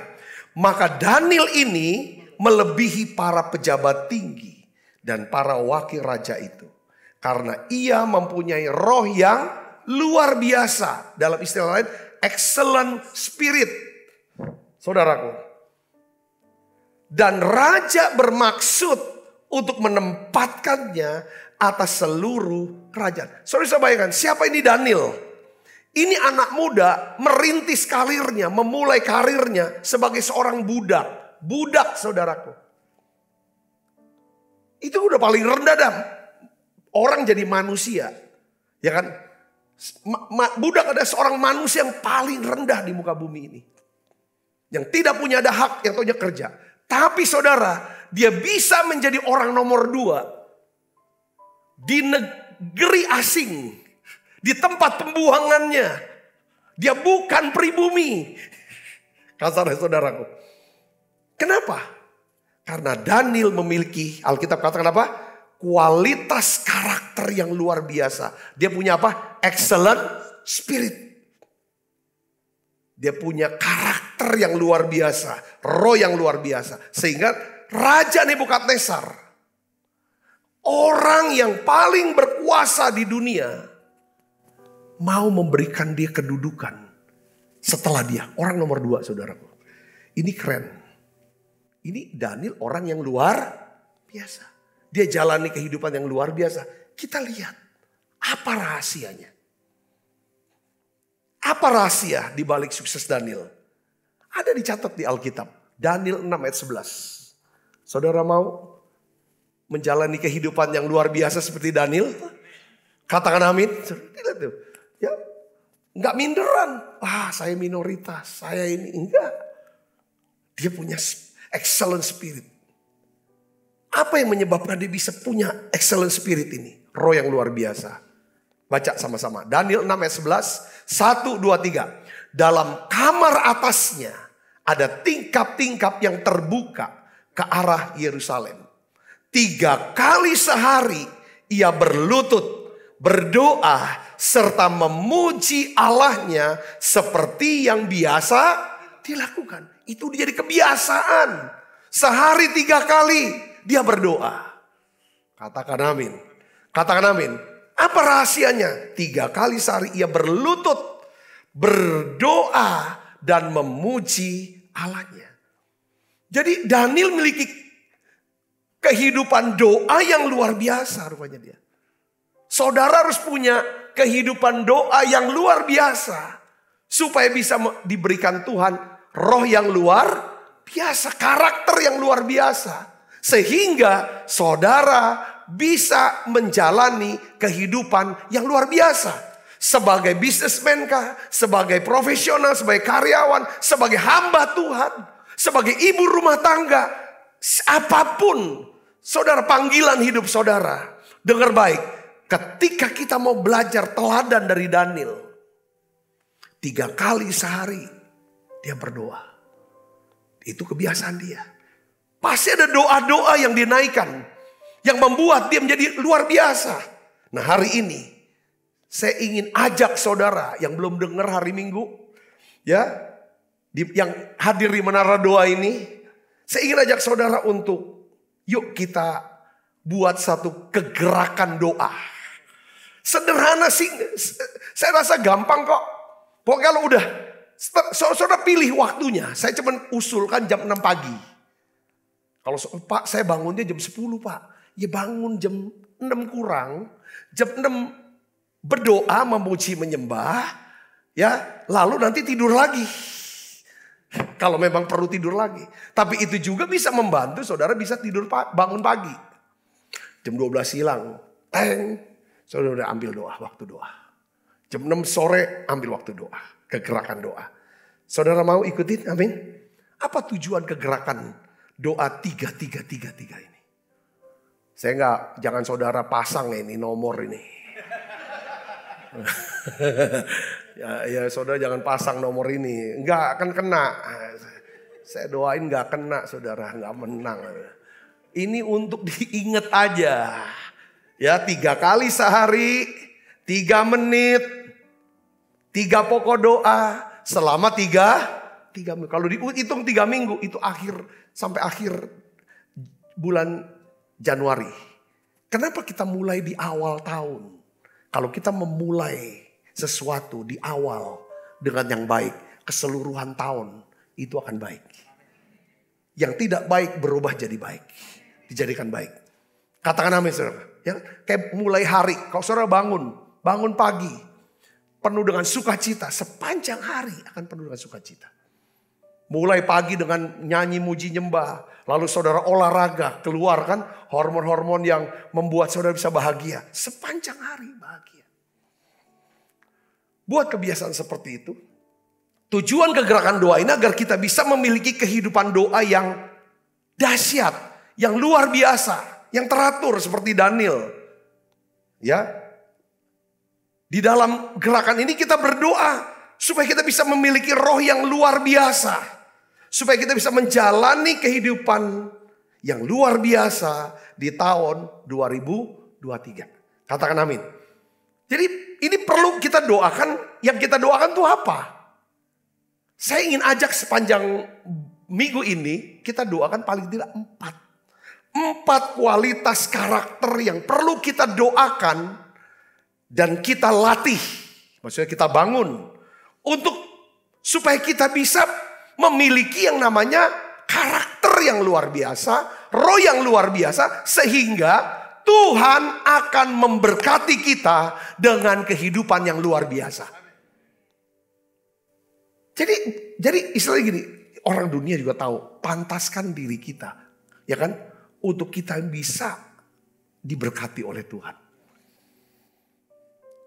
Maka Daniel ini melebihi para pejabat tinggi dan para wakil raja itu. Karena ia mempunyai roh yang luar biasa. Dalam istilah lain, excellent spirit. Saudaraku. Dan raja bermaksud untuk menempatkannya atas seluruh kerajaan. Sorry saya bayangkan, siapa ini Daniel? Ini anak muda merintis karirnya, memulai karirnya sebagai seorang budak. Budak saudaraku. Itu udah paling rendah dah. Orang jadi manusia, ya kan? budak ada seorang manusia yang paling rendah di muka bumi ini. Yang tidak punya ada hak, yang taunya kerja. Tapi saudara, dia bisa menjadi orang nomor dua. Di negeri asing. Di tempat pembuangannya. Dia bukan pribumi. Kasarnya saudaraku. Kenapa? Karena Daniel memiliki, Alkitab katakan apa? Kualitas karakter yang luar biasa. Dia punya apa? Excellent spirit. Dia punya karakter yang luar biasa, roh yang luar biasa. Sehingga Raja Nebukadnezar, orang yang paling berkuasa di dunia, mau memberikan dia kedudukan setelah dia. Orang nomor dua, saudaraku. Ini keren. Ini Daniel orang yang luar biasa. Dia jalani kehidupan yang luar biasa. Kita lihat apa rahasianya. Apa rahasia di balik sukses Daniel? Ada dicatat di Alkitab. Daniel enam ayat sebelas. Saudara mau menjalani kehidupan yang luar biasa seperti Daniel? Katakan amin. Lihat tuh. Ya. Enggak minderan. Ah, saya minoritas. Saya ini enggak. Dia punya excellent spirit. Apa yang menyebabkan dia bisa punya excellent spirit ini? Roh yang luar biasa. Baca sama-sama. Daniel enam ayat sebelas. satu, dua, tiga. Dalam kamar atasnya ada tingkap-tingkap yang terbuka ke arah Yerusalem. Tiga kali sehari ia berlutut, berdoa, serta memuji Allahnya seperti yang biasa dilakukan. Itu jadi kebiasaan. Sehari tiga kali dia berdoa. Katakan amin. Katakan amin. Apa rahasianya? Tiga kali sehari ia berlutut, berdoa, dan memuji Allahnya. Jadi Daniel memiliki kehidupan doa yang luar biasa rupanya dia. Saudara harus punya kehidupan doa yang luar biasa. Supaya bisa diberikan Tuhan roh yang luar biasa, karakter yang luar biasa. Sehingga saudara bisa menjalani kehidupan yang luar biasa. Sebagai bisnismen kah? Sebagai profesional, sebagai karyawan, sebagai hamba Tuhan, sebagai ibu rumah tangga. Apapun saudara panggilan hidup saudara. Dengar baik. Ketika kita mau belajar teladan dari Daniel. Tiga kali sehari dia berdoa. Itu kebiasaan dia. Pasti ada doa-doa yang dinaikkan. Yang membuat dia menjadi luar biasa. Nah hari ini saya ingin ajak saudara yang belum dengar hari Minggu, ya, di, yang hadir di Menara Doa ini, saya ingin ajak saudara untuk yuk kita buat satu kegerakan doa. Sederhana sih, saya rasa gampang kok. Pokoknya kalau udah saudara pilih waktunya, saya cuma usulkan jam enam pagi. Kalau Pak saya bangunnya jam sepuluh Pak. Ya bangun jam enam kurang, jam enam berdoa, memuji, menyembah, ya, lalu nanti tidur lagi. Kalau memang perlu tidur lagi. Tapi itu juga bisa membantu saudara bisa tidur bangun pagi. Jam dua belas hilang, teng, saudara udah ambil doa, waktu doa. Jam enam sore ambil waktu doa, kegerakan doa. Saudara mau ikutin, amin? Apa tujuan kegerakan doa tiga tiga tiga tiga ini? Saya nggak, jangan saudara pasang ini nomor ini. ya, ya saudara jangan pasang nomor ini. Nggak akan kena. Saya doain nggak kena saudara, nggak menang. Ini untuk diingat aja. Ya tiga kali sehari, tiga menit, tiga pokok doa selama tiga, tiga minggu. Kalau dihitung tiga minggu itu akhir sampai akhir bulan Januari. Kenapa kita mulai di awal tahun? Kalau kita memulai sesuatu di awal dengan yang baik, keseluruhan tahun itu akan baik. Yang tidak baik berubah jadi baik, dijadikan baik. Katakan amin saudara. Ya, kayak mulai hari, kalau saudara bangun, bangun pagi, penuh dengan sukacita, sepanjang hari akan penuh dengan sukacita. Mulai pagi dengan nyanyi, muji, nyembah. Lalu saudara olahraga, keluarkan hormon-hormon yang membuat saudara bisa bahagia. Sepanjang hari bahagia. Buat kebiasaan seperti itu. Tujuan kegerakan doa ini agar kita bisa memiliki kehidupan doa yang dahsyat, yang luar biasa, yang teratur seperti Daniel. Ya. Di dalam gerakan ini kita berdoa supaya kita bisa memiliki roh yang luar biasa, supaya kita bisa menjalani kehidupan yang luar biasa di tahun dua ribu dua puluh tiga. Katakan amin. Jadi ini perlu kita doakan, yang kita doakan tuh apa? Saya ingin ajak sepanjang minggu ini kita doakan paling tidak empat. Empat kualitas karakter yang perlu kita doakan dan kita latih, maksudnya kita bangun untuk supaya kita bisa memiliki yang namanya karakter yang luar biasa, roh yang luar biasa, sehingga Tuhan akan memberkati kita dengan kehidupan yang luar biasa. Jadi, jadi istilahnya gini, orang dunia juga tahu, pantaskan diri kita, ya kan, untuk kita bisa diberkati oleh Tuhan.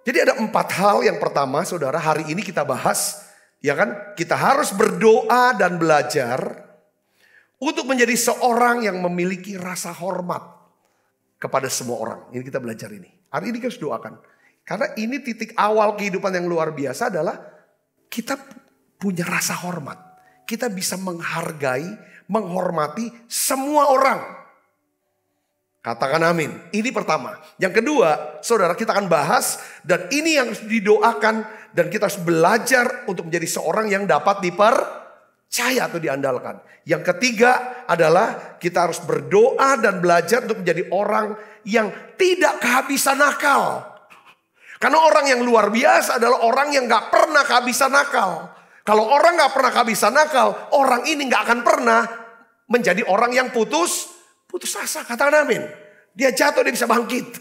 Jadi ada empat hal. Yang pertama, saudara, hari ini kita bahas, ya kan? Kita harus berdoa dan belajar untuk menjadi seorang yang memiliki rasa hormat kepada semua orang. Ini kita belajar ini. Hari ini kita harus doakan. Karena ini titik awal kehidupan yang luar biasa adalah kita punya rasa hormat. Kita bisa menghargai, menghormati semua orang. Katakan amin. Ini pertama. Yang kedua, saudara, kita akan bahas dan ini yang didoakan dan kita harus belajar untuk menjadi seorang yang dapat dipercaya atau diandalkan. Yang ketiga adalah kita harus berdoa dan belajar untuk menjadi orang yang tidak kehabisan akal. Karena orang yang luar biasa adalah orang yang gak pernah kehabisan akal. Kalau orang gak pernah kehabisan akal, orang ini gak akan pernah menjadi orang yang putus Putus asa, katakan amin. Dia jatuh, dia bisa bangkit.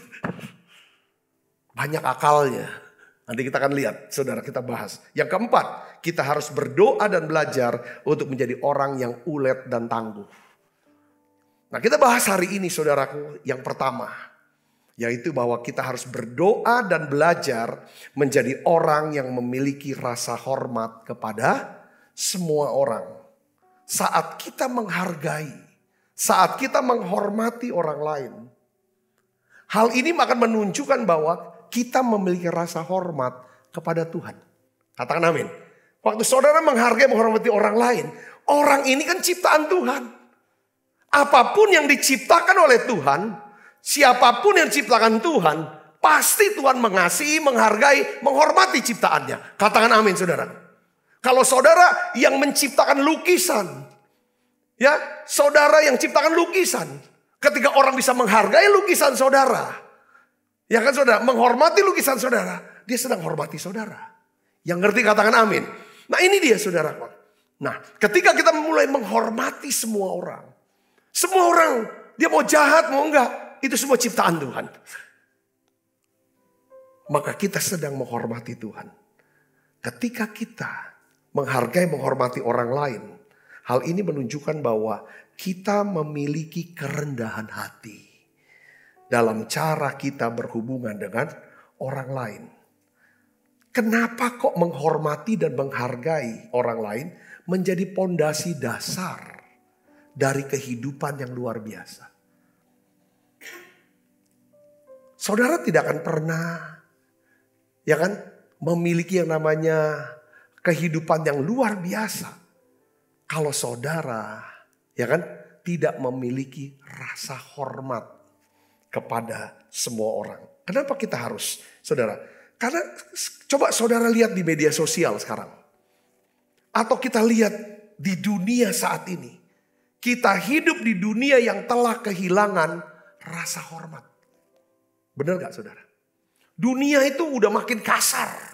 Banyak akalnya. Nanti kita akan lihat, saudara, kita bahas. Yang keempat, kita harus berdoa dan belajar untuk menjadi orang yang ulet dan tangguh. Nah, kita bahas hari ini, saudaraku, yang pertama. Yaitu bahwa kita harus berdoa dan belajar menjadi orang yang memiliki rasa hormat kepada semua orang. Saat kita menghargai, saat kita menghormati orang lain, hal ini akan menunjukkan bahwa kita memiliki rasa hormat kepada Tuhan. Katakan amin. Waktu saudara menghargai, menghormati orang lain, orang ini kan ciptaan Tuhan. Apapun yang diciptakan oleh Tuhan, siapapun yang diciptakan Tuhan, pasti Tuhan mengasihi, menghargai, menghormati ciptaannya. Katakan amin, saudara. Kalau saudara yang menciptakan lukisan, ya, saudara yang ciptakan lukisan. Ketika orang bisa menghargai lukisan saudara, ya kan saudara, menghormati lukisan saudara, dia sedang hormati saudara. Yang ngerti katakan amin. Nah ini dia, saudara. Nah, ketika kita mulai menghormati semua orang, semua orang, dia mau jahat mau enggak, itu semua ciptaan Tuhan. Maka kita sedang menghormati Tuhan. Ketika kita menghargai, menghormati orang lain, hal ini menunjukkan bahwa kita memiliki kerendahan hati dalam cara kita berhubungan dengan orang lain. Kenapa kok menghormati dan menghargai orang lain menjadi pondasi dasar dari kehidupan yang luar biasa? Saudara tidak akan pernah, ya kan, memiliki yang namanya kehidupan yang luar biasa kalau saudara, ya kan, tidak memiliki rasa hormat kepada semua orang. Kenapa kita harus, saudara? Karena coba saudara lihat di media sosial sekarang. Atau kita lihat di dunia saat ini. Kita hidup di dunia yang telah kehilangan rasa hormat. Benar gak, saudara? Dunia itu udah makin kasar.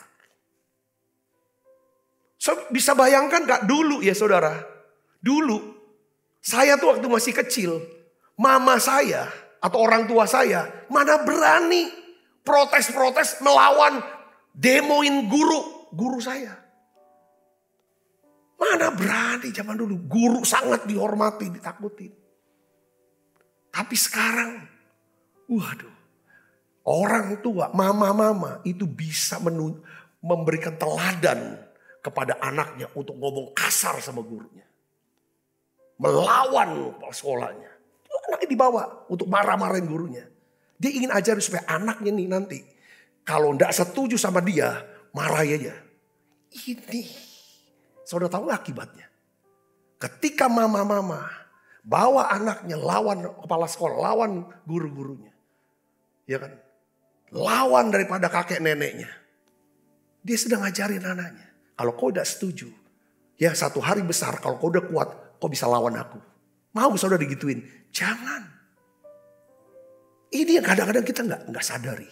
So, bisa bayangkan gak dulu ya, saudara? Dulu saya tuh waktu masih kecil, mama saya atau orang tua saya mana berani protes-protes, melawan, demoin guru, guru saya. Mana berani zaman dulu, guru sangat dihormati, ditakuti. Tapi sekarang, waduh, orang tua, mama-mama itu bisa menunjukkan memberikan teladan kepada anaknya untuk ngomong kasar sama gurunya. Melawan kepala sekolahnya. Anaknya dibawa untuk marah-marahin gurunya. Dia ingin ajarin supaya anaknya nih nanti, kalau tidak setuju sama dia, marah aja. Ini, saudara tahu akibatnya. Ketika mama-mama bawa anaknya lawan kepala sekolah, lawan guru-gurunya. Ya kan? Lawan daripada kakek neneknya. Dia sedang ngajarin anaknya. Kalau kau tidak setuju, ya satu hari besar kalau kau udah kuat, kau bisa lawan aku. Mau saudara digituin? Jangan. Ini yang kadang-kadang kita nggak nggak sadari.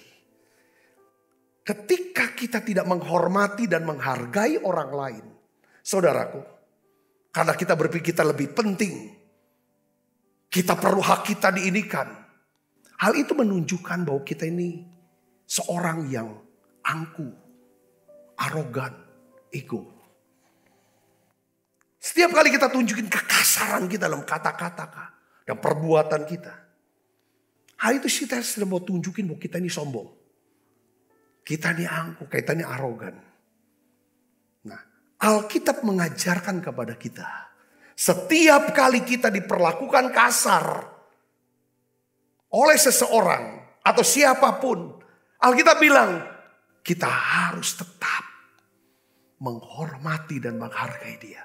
Ketika kita tidak menghormati dan menghargai orang lain, saudaraku, karena kita berpikir kita lebih penting, kita perlu hak kita diinikan. Hal itu menunjukkan bahwa kita ini seorang yang angku, arogan, ego. Setiap kali kita tunjukin kekasaran kita dalam kata-kata dan perbuatan kita, hal itu kita sedang mau tunjukin bahwa kita ini sombong. Kita ini angkuh, kita ini arogan. Nah, Alkitab mengajarkan kepada kita, setiap kali kita diperlakukan kasar oleh seseorang atau siapapun, Alkitab bilang kita harus tetap menghormati dan menghargai dia.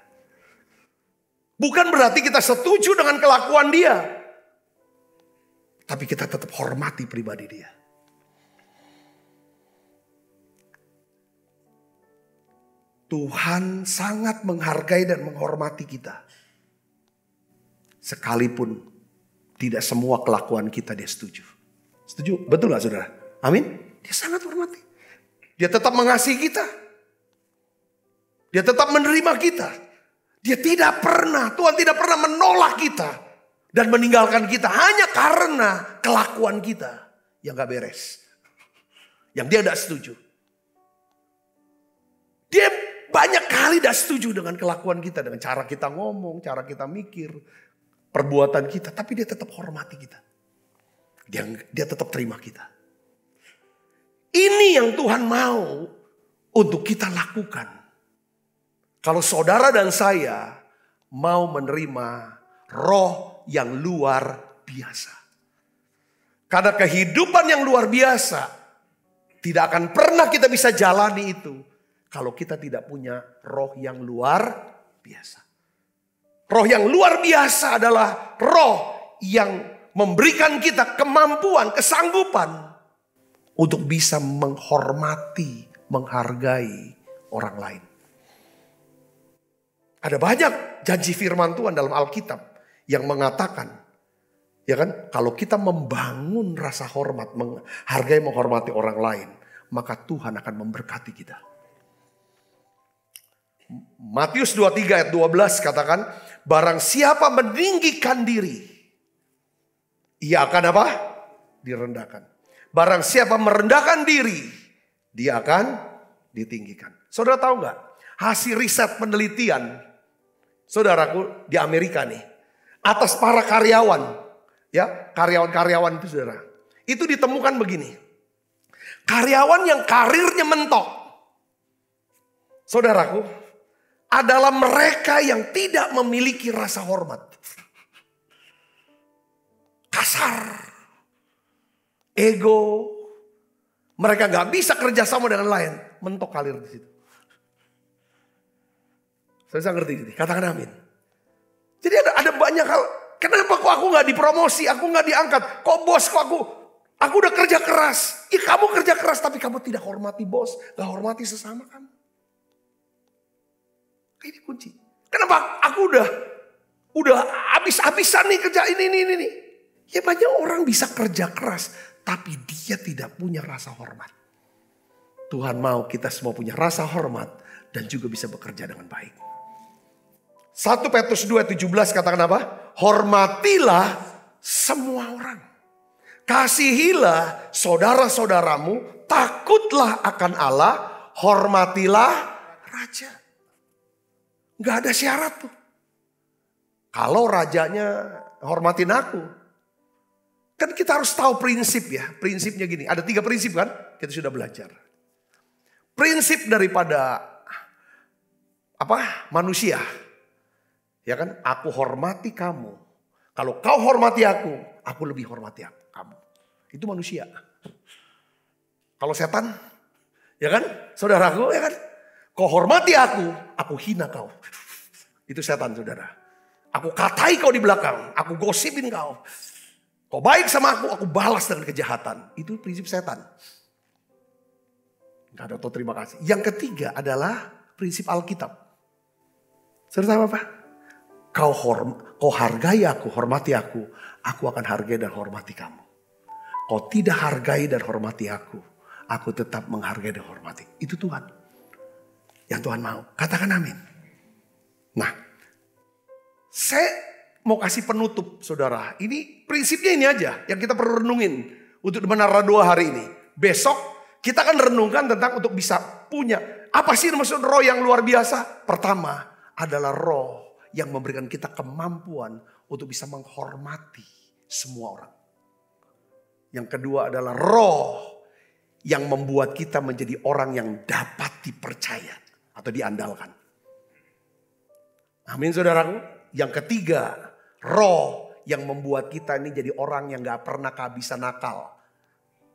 Bukan berarti kita setuju dengan kelakuan dia, tapi kita tetap hormati pribadi dia. Tuhan sangat menghargai dan menghormati kita. Sekalipun tidak semua kelakuan kita dia setuju. Setuju? Betul gak saudara? Amin? Dia sangat hormati. Dia tetap mengasihi kita. Dia tetap menerima kita. Dia tidak pernah, Tuhan tidak pernah menolak kita. Dan meninggalkan kita hanya karena kelakuan kita yang gak beres. Yang dia gak setuju. Dia banyak kali tidak setuju dengan kelakuan kita. Dengan cara kita ngomong, cara kita mikir, perbuatan kita. Tapi dia tetap hormati kita. Dia, dia tetap terima kita. Ini yang Tuhan mau untuk kita lakukan. Kalau saudara dan saya mau menerima roh yang luar biasa. Karena kehidupan yang luar biasa tidak akan pernah kita bisa jalani itu. Kalau kita tidak punya roh yang luar biasa. Roh yang luar biasa adalah roh yang memberikan kita kemampuan, kesanggupan. Untuk bisa menghormati, menghargai orang lain. Ada banyak janji firman Tuhan dalam Alkitab yang mengatakan. Ya kan, kalau kita membangun rasa hormat, menghargai, menghormati orang lain. Maka Tuhan akan memberkati kita. Matius dua puluh tiga ayat dua belas katakan, barang siapa meninggikan diri, ia akan apa? Direndahkan. Barang siapa merendahkan diri, dia akan ditinggikan. Saudara tahu nggak? Hasil riset penelitian, saudaraku, di Amerika nih, atas para karyawan, ya karyawan-karyawan itu saudara, itu ditemukan begini, karyawan yang karirnya mentok, saudaraku, adalah mereka yang tidak memiliki rasa hormat. Kasar. Ego. Mereka gak bisa kerjasama dengan lain. Mentok kalir di situ. Saya ngerti ini. Katakan amin. Jadi ada, ada banyak hal. Kenapa kok aku gak dipromosi? Aku gak diangkat? Kok bos kok aku? Aku udah kerja keras. Ih, kamu kerja keras tapi kamu tidak hormati bos. Gak hormati sesama kamu. Ini kunci. Kenapa aku udah udah habis-habisan nih kerja ini, ini, ini, ini. Ya banyak orang bisa kerja keras. Tapi dia tidak punya rasa hormat. Tuhan mau kita semua punya rasa hormat. Dan juga bisa bekerja dengan baik. satu Petrus dua ayat tujuh belas katakan apa? Hormatilah semua orang. Kasihilah saudara-saudaramu. Takutlah akan Allah. Hormatilah raja. Nggak ada syarat tuh. Kalau rajanya hormatin aku. Kan kita harus tahu prinsip ya. Prinsipnya gini. Ada tiga prinsip kan. Kita sudah belajar. prinsip daripada apa manusia. Ya kan? Aku hormati kamu. Kalau kau hormati aku, aku lebih hormati aku, kamu. Itu manusia. Kalau setan, ya kan? Saudaraku, ya kan? Kau hormati aku, aku hina kau. Itu setan, saudara. Aku katai kau di belakang, aku gosipin kau. Kau baik sama aku, aku balas dengan kejahatan. Itu prinsip setan. Gak ada tau terima kasih. Yang ketiga adalah prinsip Alkitab. Serta apa? Kau horm, kau hargai aku, hormati aku. Aku akan hargai dan hormati kamu. Kau tidak hargai dan hormati aku. Aku tetap menghargai dan hormati. Itu Tuhan. Yang Tuhan mau. Katakan amin. Nah. Saya mau kasih penutup, saudara. Ini prinsipnya ini aja. Yang kita perlu renungin. Untuk Menara Doa hari ini. Besok. Kita akan renungkan tentang untuk bisa punya. Apa sih maksud roh yang luar biasa? Pertama adalah roh yang memberikan kita kemampuan untuk bisa menghormati semua orang. Yang kedua adalah roh yang membuat kita menjadi orang yang dapat dipercaya atau diandalkan. Amin saudaraku. Yang ketiga roh yang membuat kita ini jadi orang yang gak pernah kehabisan akal.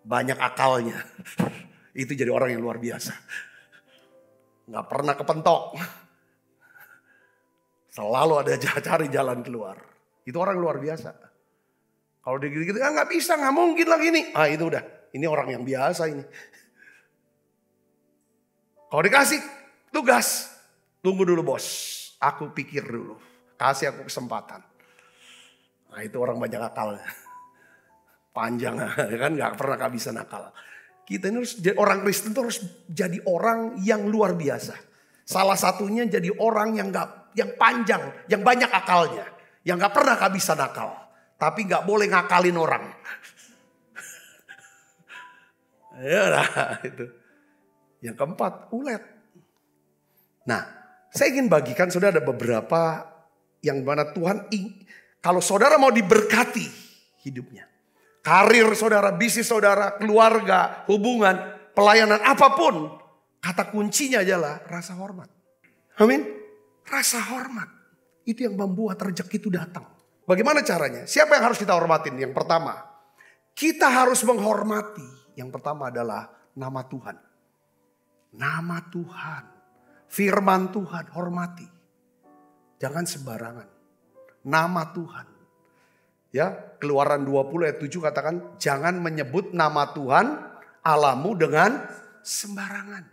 Banyak akalnya. Itu jadi orang yang luar biasa. Gak pernah kepentok. Selalu ada cari jalan keluar. Itu orang luar biasa. Kalau digigit-gigit, ah gak bisa, gak mungkin lagi ini. Ah itu udah, ini orang yang biasa ini. Kalau dikasih tugas, tunggu dulu bos. Aku pikir dulu. Kasih aku kesempatan. Nah itu orang banyak akalnya. Panjang kan gak pernah kehabisan akal. Kita ini harus jadi orang Kristen tuh harus jadi orang yang luar biasa. Salah satunya jadi orang yang gak, yang panjang, yang banyak akalnya, yang gak pernah kehabisan akal. Tapi gak boleh ngakalin orang. Ya nah, itu. Yang keempat ulet. Nah, saya ingin bagikan saudara ada beberapa yang mana Tuhan ing, kalau saudara mau diberkati hidupnya. Karir saudara, bisnis saudara, keluarga, hubungan, pelayanan apapun. Kata kuncinya adalah rasa hormat. Amin. Rasa hormat. Itu yang membuat rezeki itu datang. Bagaimana caranya? Siapa yang harus kita hormatin? Yang pertama, kita harus menghormati. Yang pertama adalah nama Tuhan. Nama Tuhan. Firman Tuhan, hormati. Jangan sembarangan. Nama Tuhan. Ya, Keluaran dua puluh ayat tujuh katakan jangan menyebut nama Tuhan Allahmu dengan sembarangan.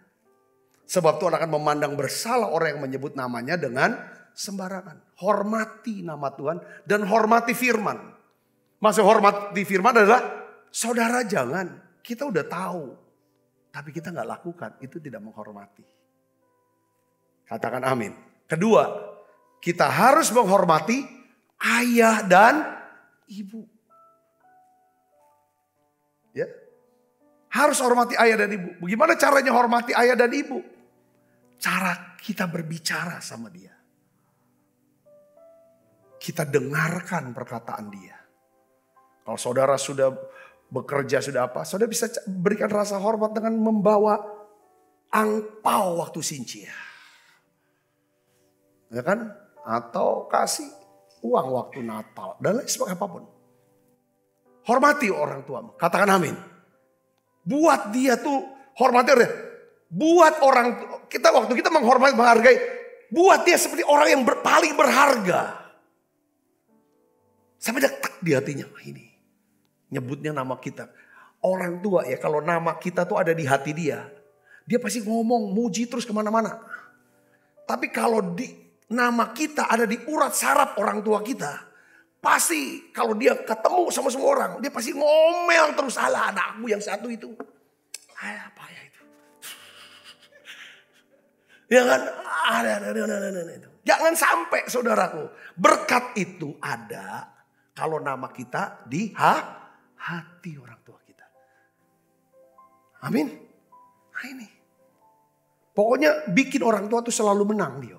Sebab Tuhan akan memandang bersalah orang yang menyebut namanya dengan sembarangan. Hormati nama Tuhan dan hormati firman. Maksud hormati firman adalah saudara jangan. Kita udah tahu. Tapi kita gak lakukan. Itu tidak menghormati. Katakan amin. Kedua, kita harus menghormati ayah dan ibu. Ya. Harus hormati ayah dan ibu. Bagaimana caranya hormati ayah dan ibu? Cara kita berbicara sama dia. Kita dengarkan perkataan dia. Kalau saudara sudah bekerja sudah apa, saudara bisa berikan rasa hormat dengan membawa angpau waktu sincia. Ya kan? Atau kasih uang waktu Natal dan lain sebagainya apapun. Hormati orang tuamu. Katakan amin. Buat dia tuh hormati dia. Buat orang kita waktu kita menghormati menghargai. Buat dia seperti orang yang ber, paling berharga. Sampai detak di hatinya ini. Nyebutnya nama kita. Orang tua ya kalau nama kita tuh ada di hati dia. Dia pasti ngomong muji terus kemana-mana. Tapi kalau di nama kita ada di urat saraf orang tua kita. Pasti kalau dia ketemu sama semua orang. Dia pasti ngomel terus. Alah anakmu yang satu itu. Alah apa ya itu. Ya kan. Alah, alah, alah, alah, alah, alah. Jangan sampai saudaraku. Berkat itu ada. Kalau nama kita di ha, hati orang tua kita. Amin. Nah ini. Pokoknya bikin orang tua tuh selalu menang dia.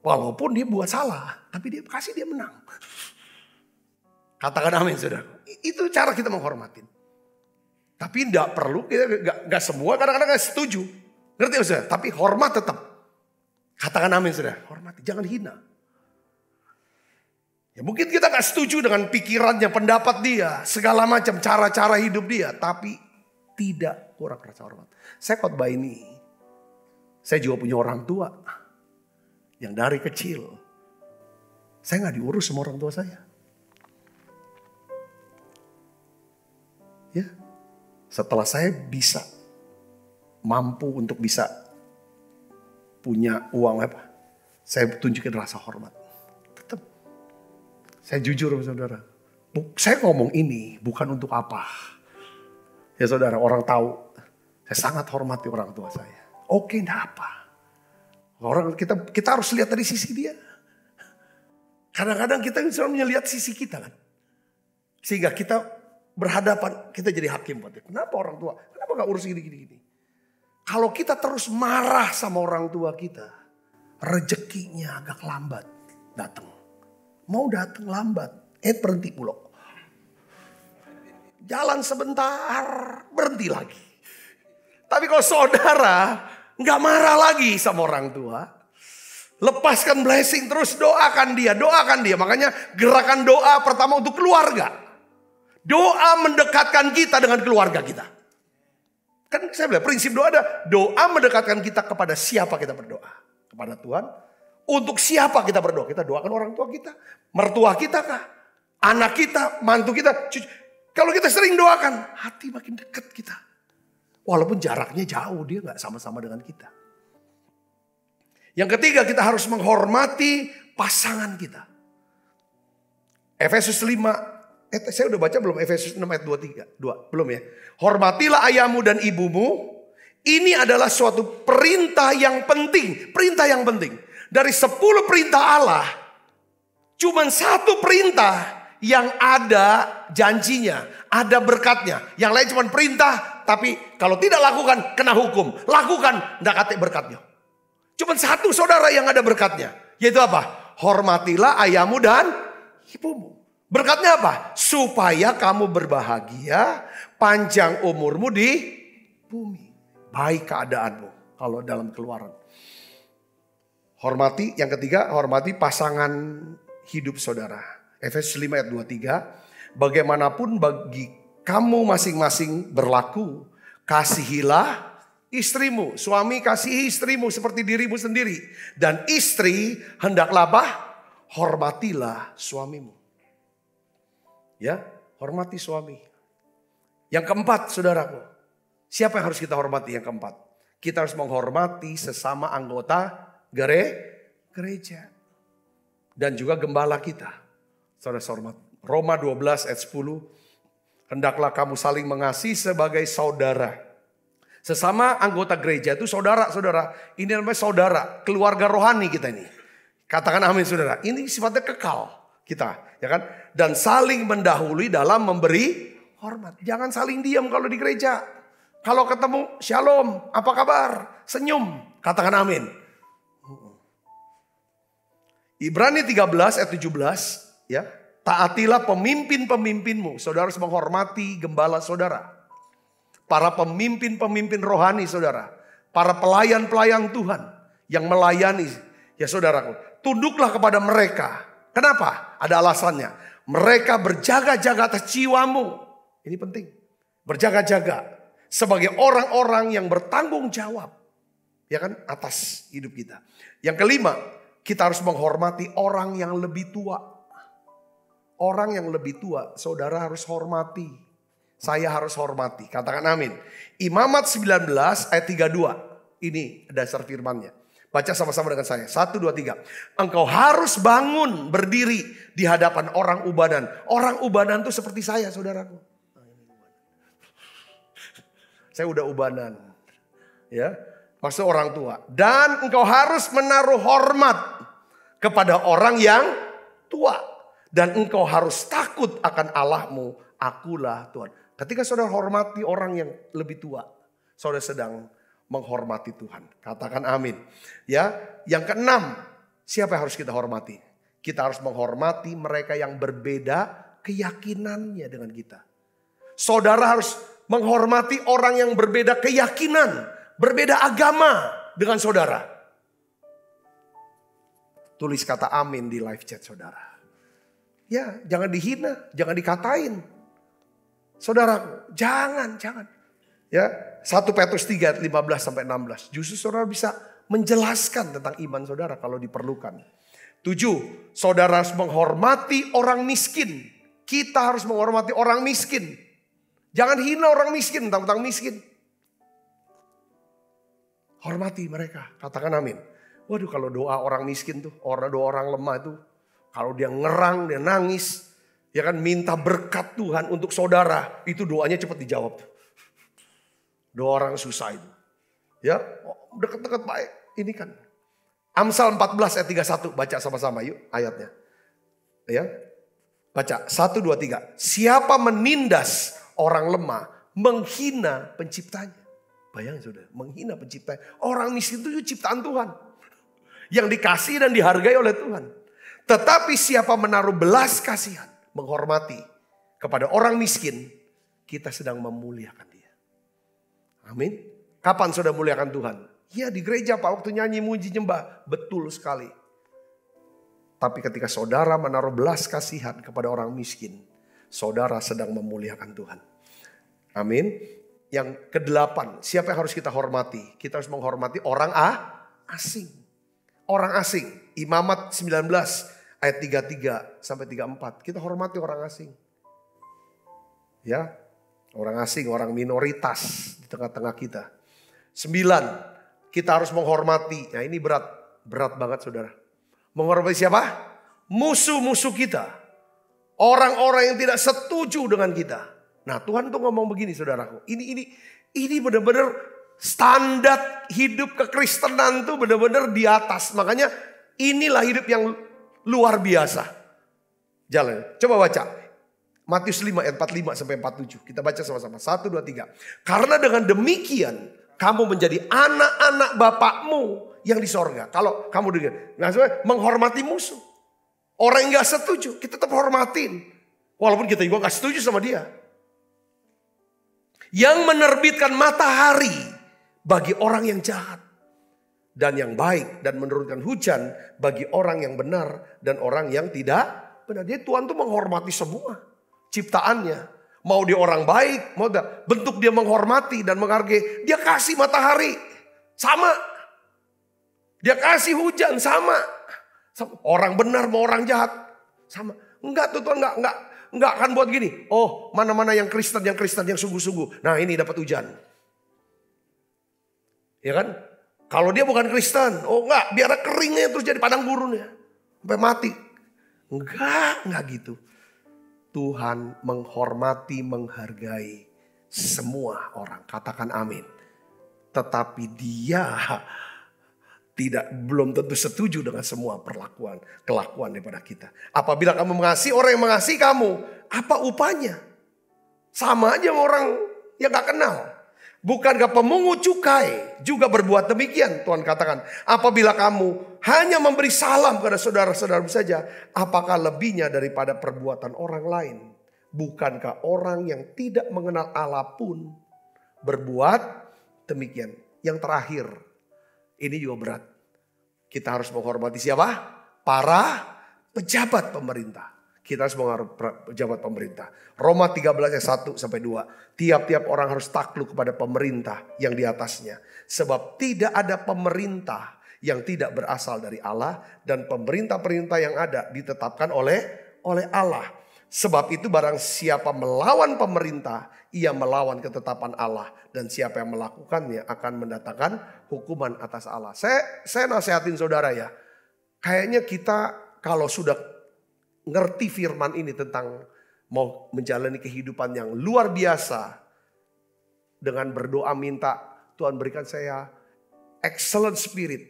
Walaupun dia buat salah, tapi dia kasih dia menang. Katakan amin saudara. Itu cara kita menghormatin. Tapi tidak perlu, kita gak, gak semua kadang-kadang gak setuju. Ngerti ya saudara? Tapi hormat tetap. Katakan amin saudara, hormati, jangan hina. Ya mungkin kita gak setuju dengan pikirannya, pendapat dia, segala macam cara-cara hidup dia. Tapi tidak kurang rasa hormat. Saya khotbah ini, saya juga punya orang tua. Yang dari kecil, saya gak diurus sama orang tua saya. Ya, setelah saya bisa mampu untuk bisa punya uang apa, saya tunjukin rasa hormat. Tetap, saya jujur sama saudara. Saya ngomong ini bukan untuk apa. Ya saudara, orang tahu saya sangat hormati orang tua saya. Oke, enggak apa. Orang kita kita harus lihat dari sisi dia. Kadang-kadang kita selalu melihat sisi kita kan, sehingga kita berhadapan, kita jadi hakim buat dia. Kenapa orang tua? Kenapa gak urus gini-gini? Kalau kita terus marah sama orang tua kita, rezekinya agak lambat datang. Mau datang lambat, eh berhenti pulok. Jalan sebentar, berhenti lagi. Tapi kalau saudara gak marah lagi sama orang tua, lepaskan blessing, terus doakan dia, doakan dia. Makanya gerakan doa pertama untuk keluarga. Doa mendekatkan kita dengan keluarga kita. Kan saya bilang prinsip doa ada. Doa mendekatkan kita kepada siapa kita berdoa. Kepada Tuhan. Untuk siapa kita berdoa. Kita doakan orang tua kita. Mertua kita kah? Anak kita. Mantu kita. Cucu. Kalau kita sering doakan. Hati makin dekat kita. Walaupun jaraknya jauh. Dia gak sama-sama dengan kita. Yang ketiga kita harus menghormati pasangan kita. Efesus lima. Eh, saya udah baca belum Efesus enam ayat dua puluh tiga? dua, belum ya? Hormatilah ayahmu dan ibumu. Ini adalah suatu perintah yang penting. Perintah yang penting. Dari sepuluh perintah Allah. Cuman satu perintah yang ada janjinya. Ada berkatnya. Yang lain cuma perintah. Tapi kalau tidak lakukan kena hukum. Lakukan ndak kate berkatnya. Cuman satu saudara yang ada berkatnya. Yaitu apa? Hormatilah ayahmu dan ibumu. Berkatnya apa? Supaya kamu berbahagia, panjang umurmu di bumi. Baik keadaanmu kalau dalam keluaran. Hormati, yang ketiga, hormati pasangan hidup saudara. Efesus lima ayat dua puluh tiga. Bagaimanapun bagi kamu masing-masing berlaku, kasihilah istrimu. Suami kasihi istrimu seperti dirimu sendiri. Dan istri hendaklah bah, hormatilah suamimu. Ya, hormati suami. Yang keempat, saudaraku. Siapa yang harus kita hormati? Yang keempat. Kita harus menghormati sesama anggota gere, gereja. Dan juga gembala kita. Saudara hormat. Roma dua belas ayat sepuluh. Hendaklah kamu saling mengasihi sebagai saudara. Sesama anggota gereja itu saudara-saudara. Ini namanya saudara. Keluarga rohani kita ini. Katakan amin saudara. Ini sifatnya kekal. Kita, ya kan? Dan saling mendahului dalam memberi hormat. Jangan saling diam kalau di gereja. Kalau ketemu, shalom, apa kabar? Senyum, katakan amin. Ibrani tiga belas ayat tujuh belas, ya. Taatilah pemimpin-pemimpinmu. Saudara harus menghormati gembala saudara. Para pemimpin-pemimpin rohani saudara, para pelayan-pelayan Tuhan yang melayani, ya saudaraku. Tunduklah kepada mereka. Kenapa? Ada alasannya. Mereka berjaga-jaga atas jiwamu. Ini penting. Berjaga-jaga. Sebagai orang-orang yang bertanggung jawab. Ya kan? Atas hidup kita. Yang kelima. Kita harus menghormati orang yang lebih tua. Orang yang lebih tua. Saudara harus hormati. Saya harus hormati. Katakan amin. Imamat sembilan belas ayat tiga puluh dua. Ini dasar firmannya. Baca sama-sama dengan saya. Satu, dua, tiga. Engkau harus bangun berdiri di hadapan orang ubanan. Orang ubanan itu seperti saya, saudaraku. Saya udah ubanan. Ya, maksud orang tua. Dan engkau harus menaruh hormat kepada orang yang tua. Dan engkau harus takut akan Allahmu. Akulah Tuhan. Ketika saudara hormati orang yang lebih tua, saudara sedang menghormati Tuhan. Katakan amin. Ya, yang keenam, siapa yang harus kita hormati? Kita harus menghormati mereka yang berbeda keyakinannya dengan kita. Saudara harus menghormati orang yang berbeda keyakinan, berbeda agama dengan saudara. Tulis kata amin di live chat saudara. Ya, jangan dihina, jangan dikatain. Saudara, jangan, jangan. Ya, satu Petrus tiga ayat lima belas sampai enam belas. Justru saudara bisa menjelaskan tentang iman saudara kalau diperlukan. Tujuh, saudara harus menghormati orang miskin. Kita harus menghormati orang miskin. Jangan hina orang miskin, tentang miskin. Hormati mereka, katakan amin. Waduh, kalau doa orang miskin tuh, orang doa orang lemah tuh, kalau dia ngerang, dia nangis, ya kan, minta berkat Tuhan untuk saudara, itu doanya cepat dijawab. Doa orang susah itu. Ya, deket-deket baik, ini kan. Amsal empat belas ayat tiga puluh satu, baca sama-sama yuk ayatnya. Ya. Baca, satu, dua, tiga. Siapa menindas orang lemah, menghina penciptanya. Bayangin saudara, menghina penciptanya. Orang miskin itu ciptaan Tuhan. Yang dikasih dan dihargai oleh Tuhan. Tetapi siapa menaruh belas kasihan, menghormati kepada orang miskin, kita sedang memuliakan dia. Amin. Kapan saudara muliakan Tuhan? Ya, di gereja Pak, waktu nyanyi muji nyembah. Betul sekali. Tapi ketika saudara menaruh belas kasihan kepada orang miskin, saudara sedang memuliakan Tuhan. Amin. Yang kedelapan, siapa yang harus kita hormati? Kita harus menghormati orang ah, asing. Orang asing. Imamat sembilan belas ayat tiga puluh tiga sampai tiga puluh empat. Kita hormati orang asing. Ya, orang asing, orang minoritas di tengah-tengah kita. Sembilan, kita harus menghormati. Nah, ini berat, berat banget saudara. Menghormati siapa? Musuh-musuh kita. Orang-orang yang tidak setuju dengan kita. Nah, Tuhan tuh ngomong begini saudaraku. Ini ini ini benar-benar standar hidup kekristenan tuh benar-benar di atas. Makanya inilah hidup yang luar biasa. Jalan. Coba baca. Matius lima ayat empat puluh lima sampai empat puluh tujuh. Kita baca sama-sama. satu, dua, tiga. Karena dengan demikian kamu menjadi anak-anak Bapakmu yang di sorga. Kalau kamu dengar. Nah, menghormati musuh. Orang yang gak setuju. Kita tetap hormatin. Walaupun kita juga gak setuju sama dia. Yang menerbitkan matahari bagi orang yang jahat. Dan yang baik dan menurunkan hujan bagi orang yang benar dan orang yang tidak benar. Dia Tuhan tuh menghormati semua ciptaannya. Mau dia orang baik, mau dia, bentuk dia menghormati dan menghargai. Dia kasih matahari, sama. Dia kasih hujan, sama. sama. Orang benar mau orang jahat, sama. Enggak tuh Tuhan, enggak, enggak. Enggak akan buat gini. Oh, mana-mana yang Kristen, yang Kristen, yang sungguh-sungguh. Nah, ini dapat hujan. Ya kan? Kalau dia bukan Kristen, oh enggak, biar keringnya terus jadi padang gurunnya. Sampai mati. Enggak, enggak gitu. Tuhan menghormati, menghargai semua orang. Katakan amin. Tetapi dia tidak belum tentu setuju dengan semua perlakuan, kelakuan daripada kita. Apabila kamu mengasihi orang yang mengasihi kamu, apa upahnya? Sama aja sama orang yang gak kenal. Bukankah pemungut cukai juga berbuat demikian? Tuhan katakan, apabila kamu hanya memberi salam kepada saudara-saudaramu saja, apakah lebihnya daripada perbuatan orang lain? Bukankah orang yang tidak mengenal Allah pun berbuat demikian? Yang terakhir, ini juga berat. Kita harus menghormati siapa? Para pejabat pemerintah. Kita harus menghormati pejabat pemerintah. Roma tiga belas ayat satu sampai dua. Tiap-tiap orang harus takluk kepada pemerintah yang di atasnya. Sebab tidak ada pemerintah yang tidak berasal dari Allah. Dan pemerintah-perintah yang ada ditetapkan oleh oleh Allah. Sebab itu barang siapa melawan pemerintah, ia melawan ketetapan Allah. Dan siapa yang melakukannya akan mendatangkan hukuman atas Allah. Saya, saya nasihatin saudara ya. Kayaknya kita kalau sudah ngerti firman ini tentang mau menjalani kehidupan yang luar biasa. Dengan berdoa minta Tuhan berikan saya excellent spirit.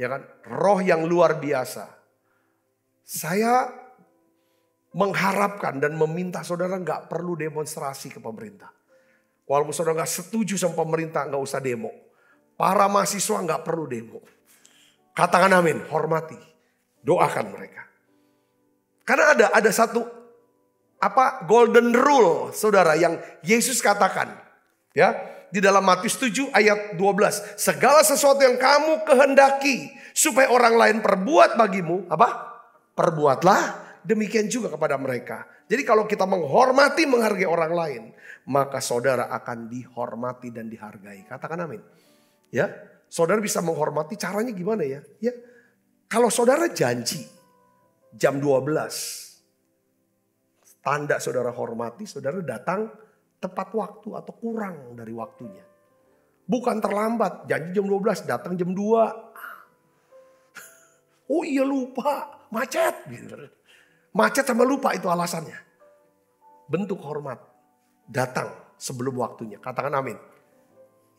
Ya kan? Roh yang luar biasa. Saya mengharapkan dan meminta saudara nggak perlu demonstrasi ke pemerintah. Walaupun saudara nggak setuju sama pemerintah nggak usah demo. Para mahasiswa nggak perlu demo. Katakan amin, hormati, doakan mereka. Karena ada ada satu apa golden rule saudara yang Yesus katakan ya di dalam Matius tujuh ayat dua belas, segala sesuatu yang kamu kehendaki supaya orang lain perbuat bagimu, apa? Perbuatlah demikian juga kepada mereka. Jadi kalau kita menghormati, menghargai orang lain, maka saudara akan dihormati dan dihargai. Katakan amin. Ya, saudara bisa menghormati caranya gimana ya? Ya, kalau saudara janji jam dua belas tanda saudara hormati, saudara datang tepat waktu atau kurang dari waktunya. Bukan terlambat, janji jam dua belas, datang jam dua. Oh iya lupa, macet. Gitu. Macet sama lupa itu alasannya. Bentuk hormat, datang sebelum waktunya. Katakan amin.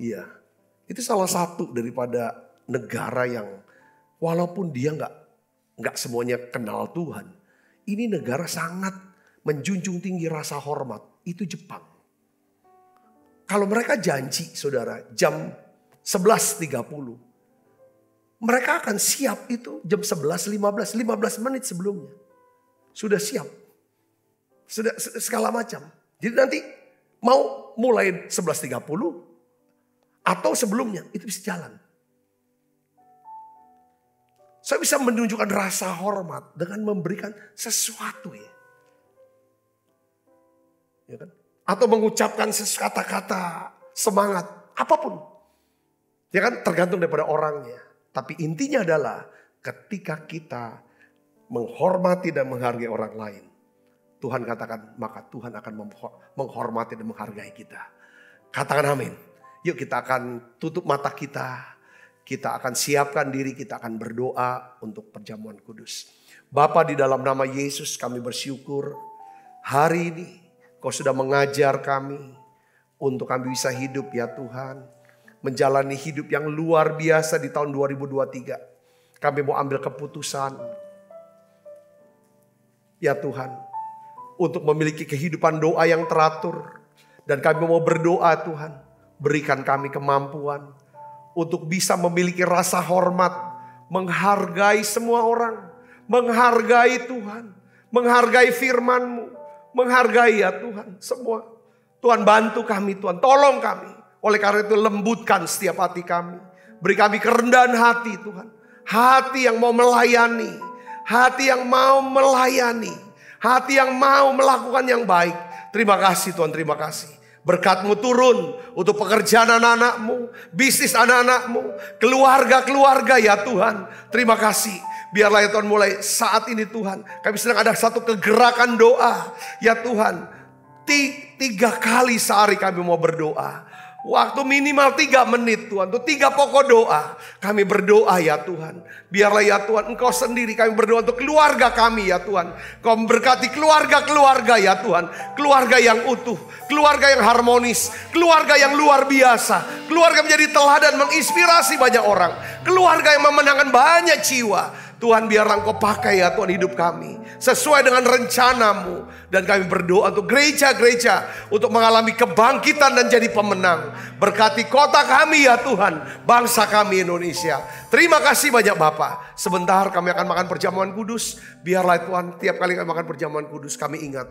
Iya, itu salah satu daripada negara yang walaupun dia nggak nggak semuanya kenal Tuhan. Ini negara sangat menjunjung tinggi rasa hormat, itu Jepang. Kalau mereka janji saudara jam sebelas tiga puluh. Mereka akan siap itu jam sebelas lima belas, lima belas menit sebelumnya. Sudah siap. Sudah segala macam. Jadi nanti mau mulai sebelas tiga puluh atau sebelumnya itu bisa jalan. Saya bisa menunjukkan rasa hormat dengan memberikan sesuatu ya. Ya kan? Atau mengucapkan kata-kata semangat apapun, ya kan, tergantung daripada orangnya. Tapi intinya adalah ketika kita menghormati dan menghargai orang lain, Tuhan katakan maka Tuhan akan menghormati dan menghargai kita. Katakan amin. Yuk kita akan tutup mata kita, kita akan siapkan diri, kita akan berdoa untuk perjamuan kudus. Bapa, di dalam nama Yesus kami bersyukur hari ini Kau sudah mengajar kami untuk kami bisa hidup ya Tuhan. Menjalani hidup yang luar biasa di tahun dua ribu dua puluh tiga. Kami mau ambil keputusan ya Tuhan, untuk memiliki kehidupan doa yang teratur. Dan kami mau berdoa Tuhan, berikan kami kemampuan untuk bisa memiliki rasa hormat, menghargai semua orang, menghargai Tuhan, menghargai firman-Mu. Menghargai ya Tuhan semua. Tuhan bantu kami Tuhan. Tolong kami. Oleh karena itu lembutkan setiap hati kami. Beri kami kerendahan hati Tuhan. Hati yang mau melayani. Hati yang mau melayani. Hati yang mau melakukan yang baik. Terima kasih Tuhan, terima kasih. Berkat-Mu turun untuk pekerjaan anak-anak-Mu. Bisnis anak-anak-Mu. Keluarga-keluarga ya Tuhan. Terima kasih. Biarlah ya Tuhan mulai saat ini Tuhan. Kami sedang ada satu kegerakan doa. Ya Tuhan. Tiga kali sehari kami mau berdoa. Waktu minimal tiga menit Tuhan. Itu tiga pokok doa. Kami berdoa ya Tuhan. Biarlah ya Tuhan Engkau sendiri. Kami berdoa untuk keluarga kami ya Tuhan. Kau memberkati keluarga-keluarga ya Tuhan. Keluarga yang utuh. Keluarga yang harmonis. Keluarga yang luar biasa. Keluarga menjadi teladan menginspirasi banyak orang. Keluarga yang memenangkan banyak jiwa. Tuhan biarlah Engkau pakai ya Tuhan hidup kami. Sesuai dengan rencanamu. Dan kami berdoa untuk gereja-gereja. Untuk mengalami kebangkitan dan jadi pemenang. Berkati kota kami ya Tuhan. Bangsa kami Indonesia. Terima kasih banyak Bapak. Sebentar kami akan makan perjamuan kudus. Biarlah Tuhan tiap kali kami makan perjamuan kudus. Kami ingat.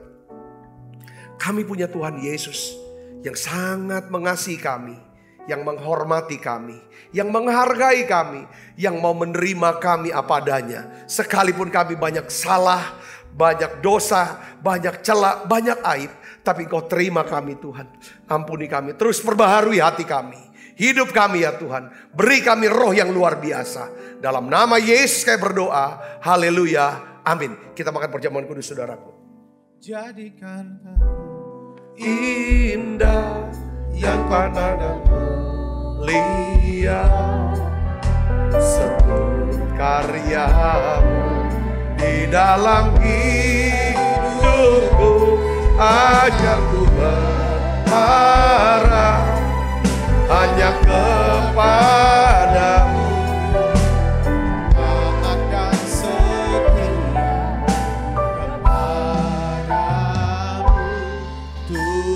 Kami punya Tuhan Yesus. Yang sangat mengasihi kami. Yang menghormati kami, yang menghargai kami, yang mau menerima kami apa adanya. Sekalipun kami banyak salah, banyak dosa, banyak celah, banyak aib. Tapi Engkau terima kami Tuhan, ampuni kami, terus perbaharui hati kami. Hidup kami ya Tuhan, beri kami roh yang luar biasa. Dalam nama Yesus kami berdoa, haleluya, amin. Kita makan perjamuan kudus saudaraku. Jadikan indah yang pandang dan mulia seluruh karyamu di dalam hidupku, ajarku berharap hanya kepadamu, taat dan setia kepadamu Tuhan.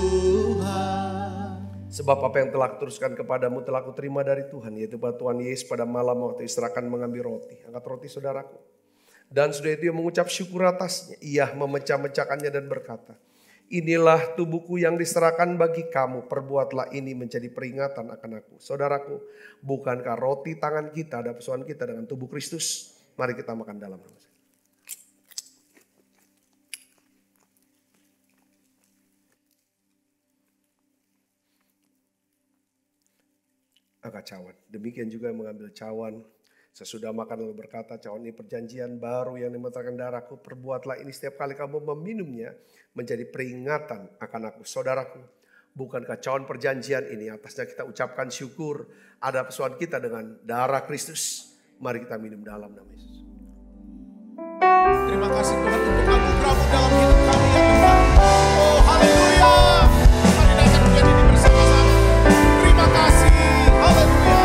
Sebab apa yang telah kuteruskan kepadamu telah kuterima dari Tuhan, yaitu bahwa Tuhan Yesus pada malam waktu istirahat mengambil roti. Angkat roti saudaraku. Dan sudah itu ia mengucap syukur atasnya. Ia memecah-mecahkannya dan berkata, Inilah tubuhku yang diserahkan bagi kamu, perbuatlah ini menjadi peringatan akan aku. Saudaraku, bukankah roti tangan kita ada pesuan kita dengan tubuh Kristus? Mari kita makan dalam nama. Angkat cawan. Demikian juga mengambil cawan. Sesudah makan lalu berkata, cawan ini perjanjian baru yang dimeterkan darahku. Perbuatlah ini setiap kali kamu meminumnya menjadi peringatan akan aku. Saudaraku, bukankah cawan perjanjian ini atasnya kita ucapkan syukur ada pesuan kita dengan darah Kristus. Mari kita minum dalam nama Yesus. Terima kasih Tuhan untuk anugerah-Mu dalam hidup kami ya Tuhan. Oh haleluya. Mari naikkan pujian ini bersama-sama. Terima kasih. Haleluya.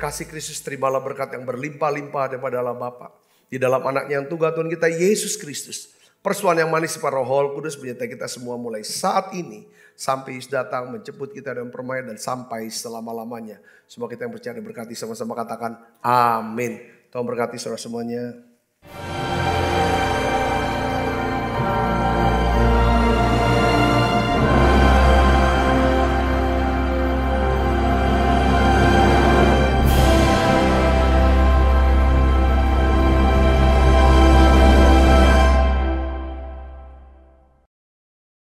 Kasih Kristus, terimalah berkat yang berlimpah-limpah daripada Allah Bapa di dalam anaknya yang tunggal Tuhan kita Yesus Kristus. Persuan yang manis para Roh Kudus menyertai kita semua mulai saat ini sampai Yesus datang menjemput kita dan permainan dan sampai selama-lamanya. Semua kita yang percaya dan berkati sama-sama katakan amin. Tuhan berkati saudara semuanya.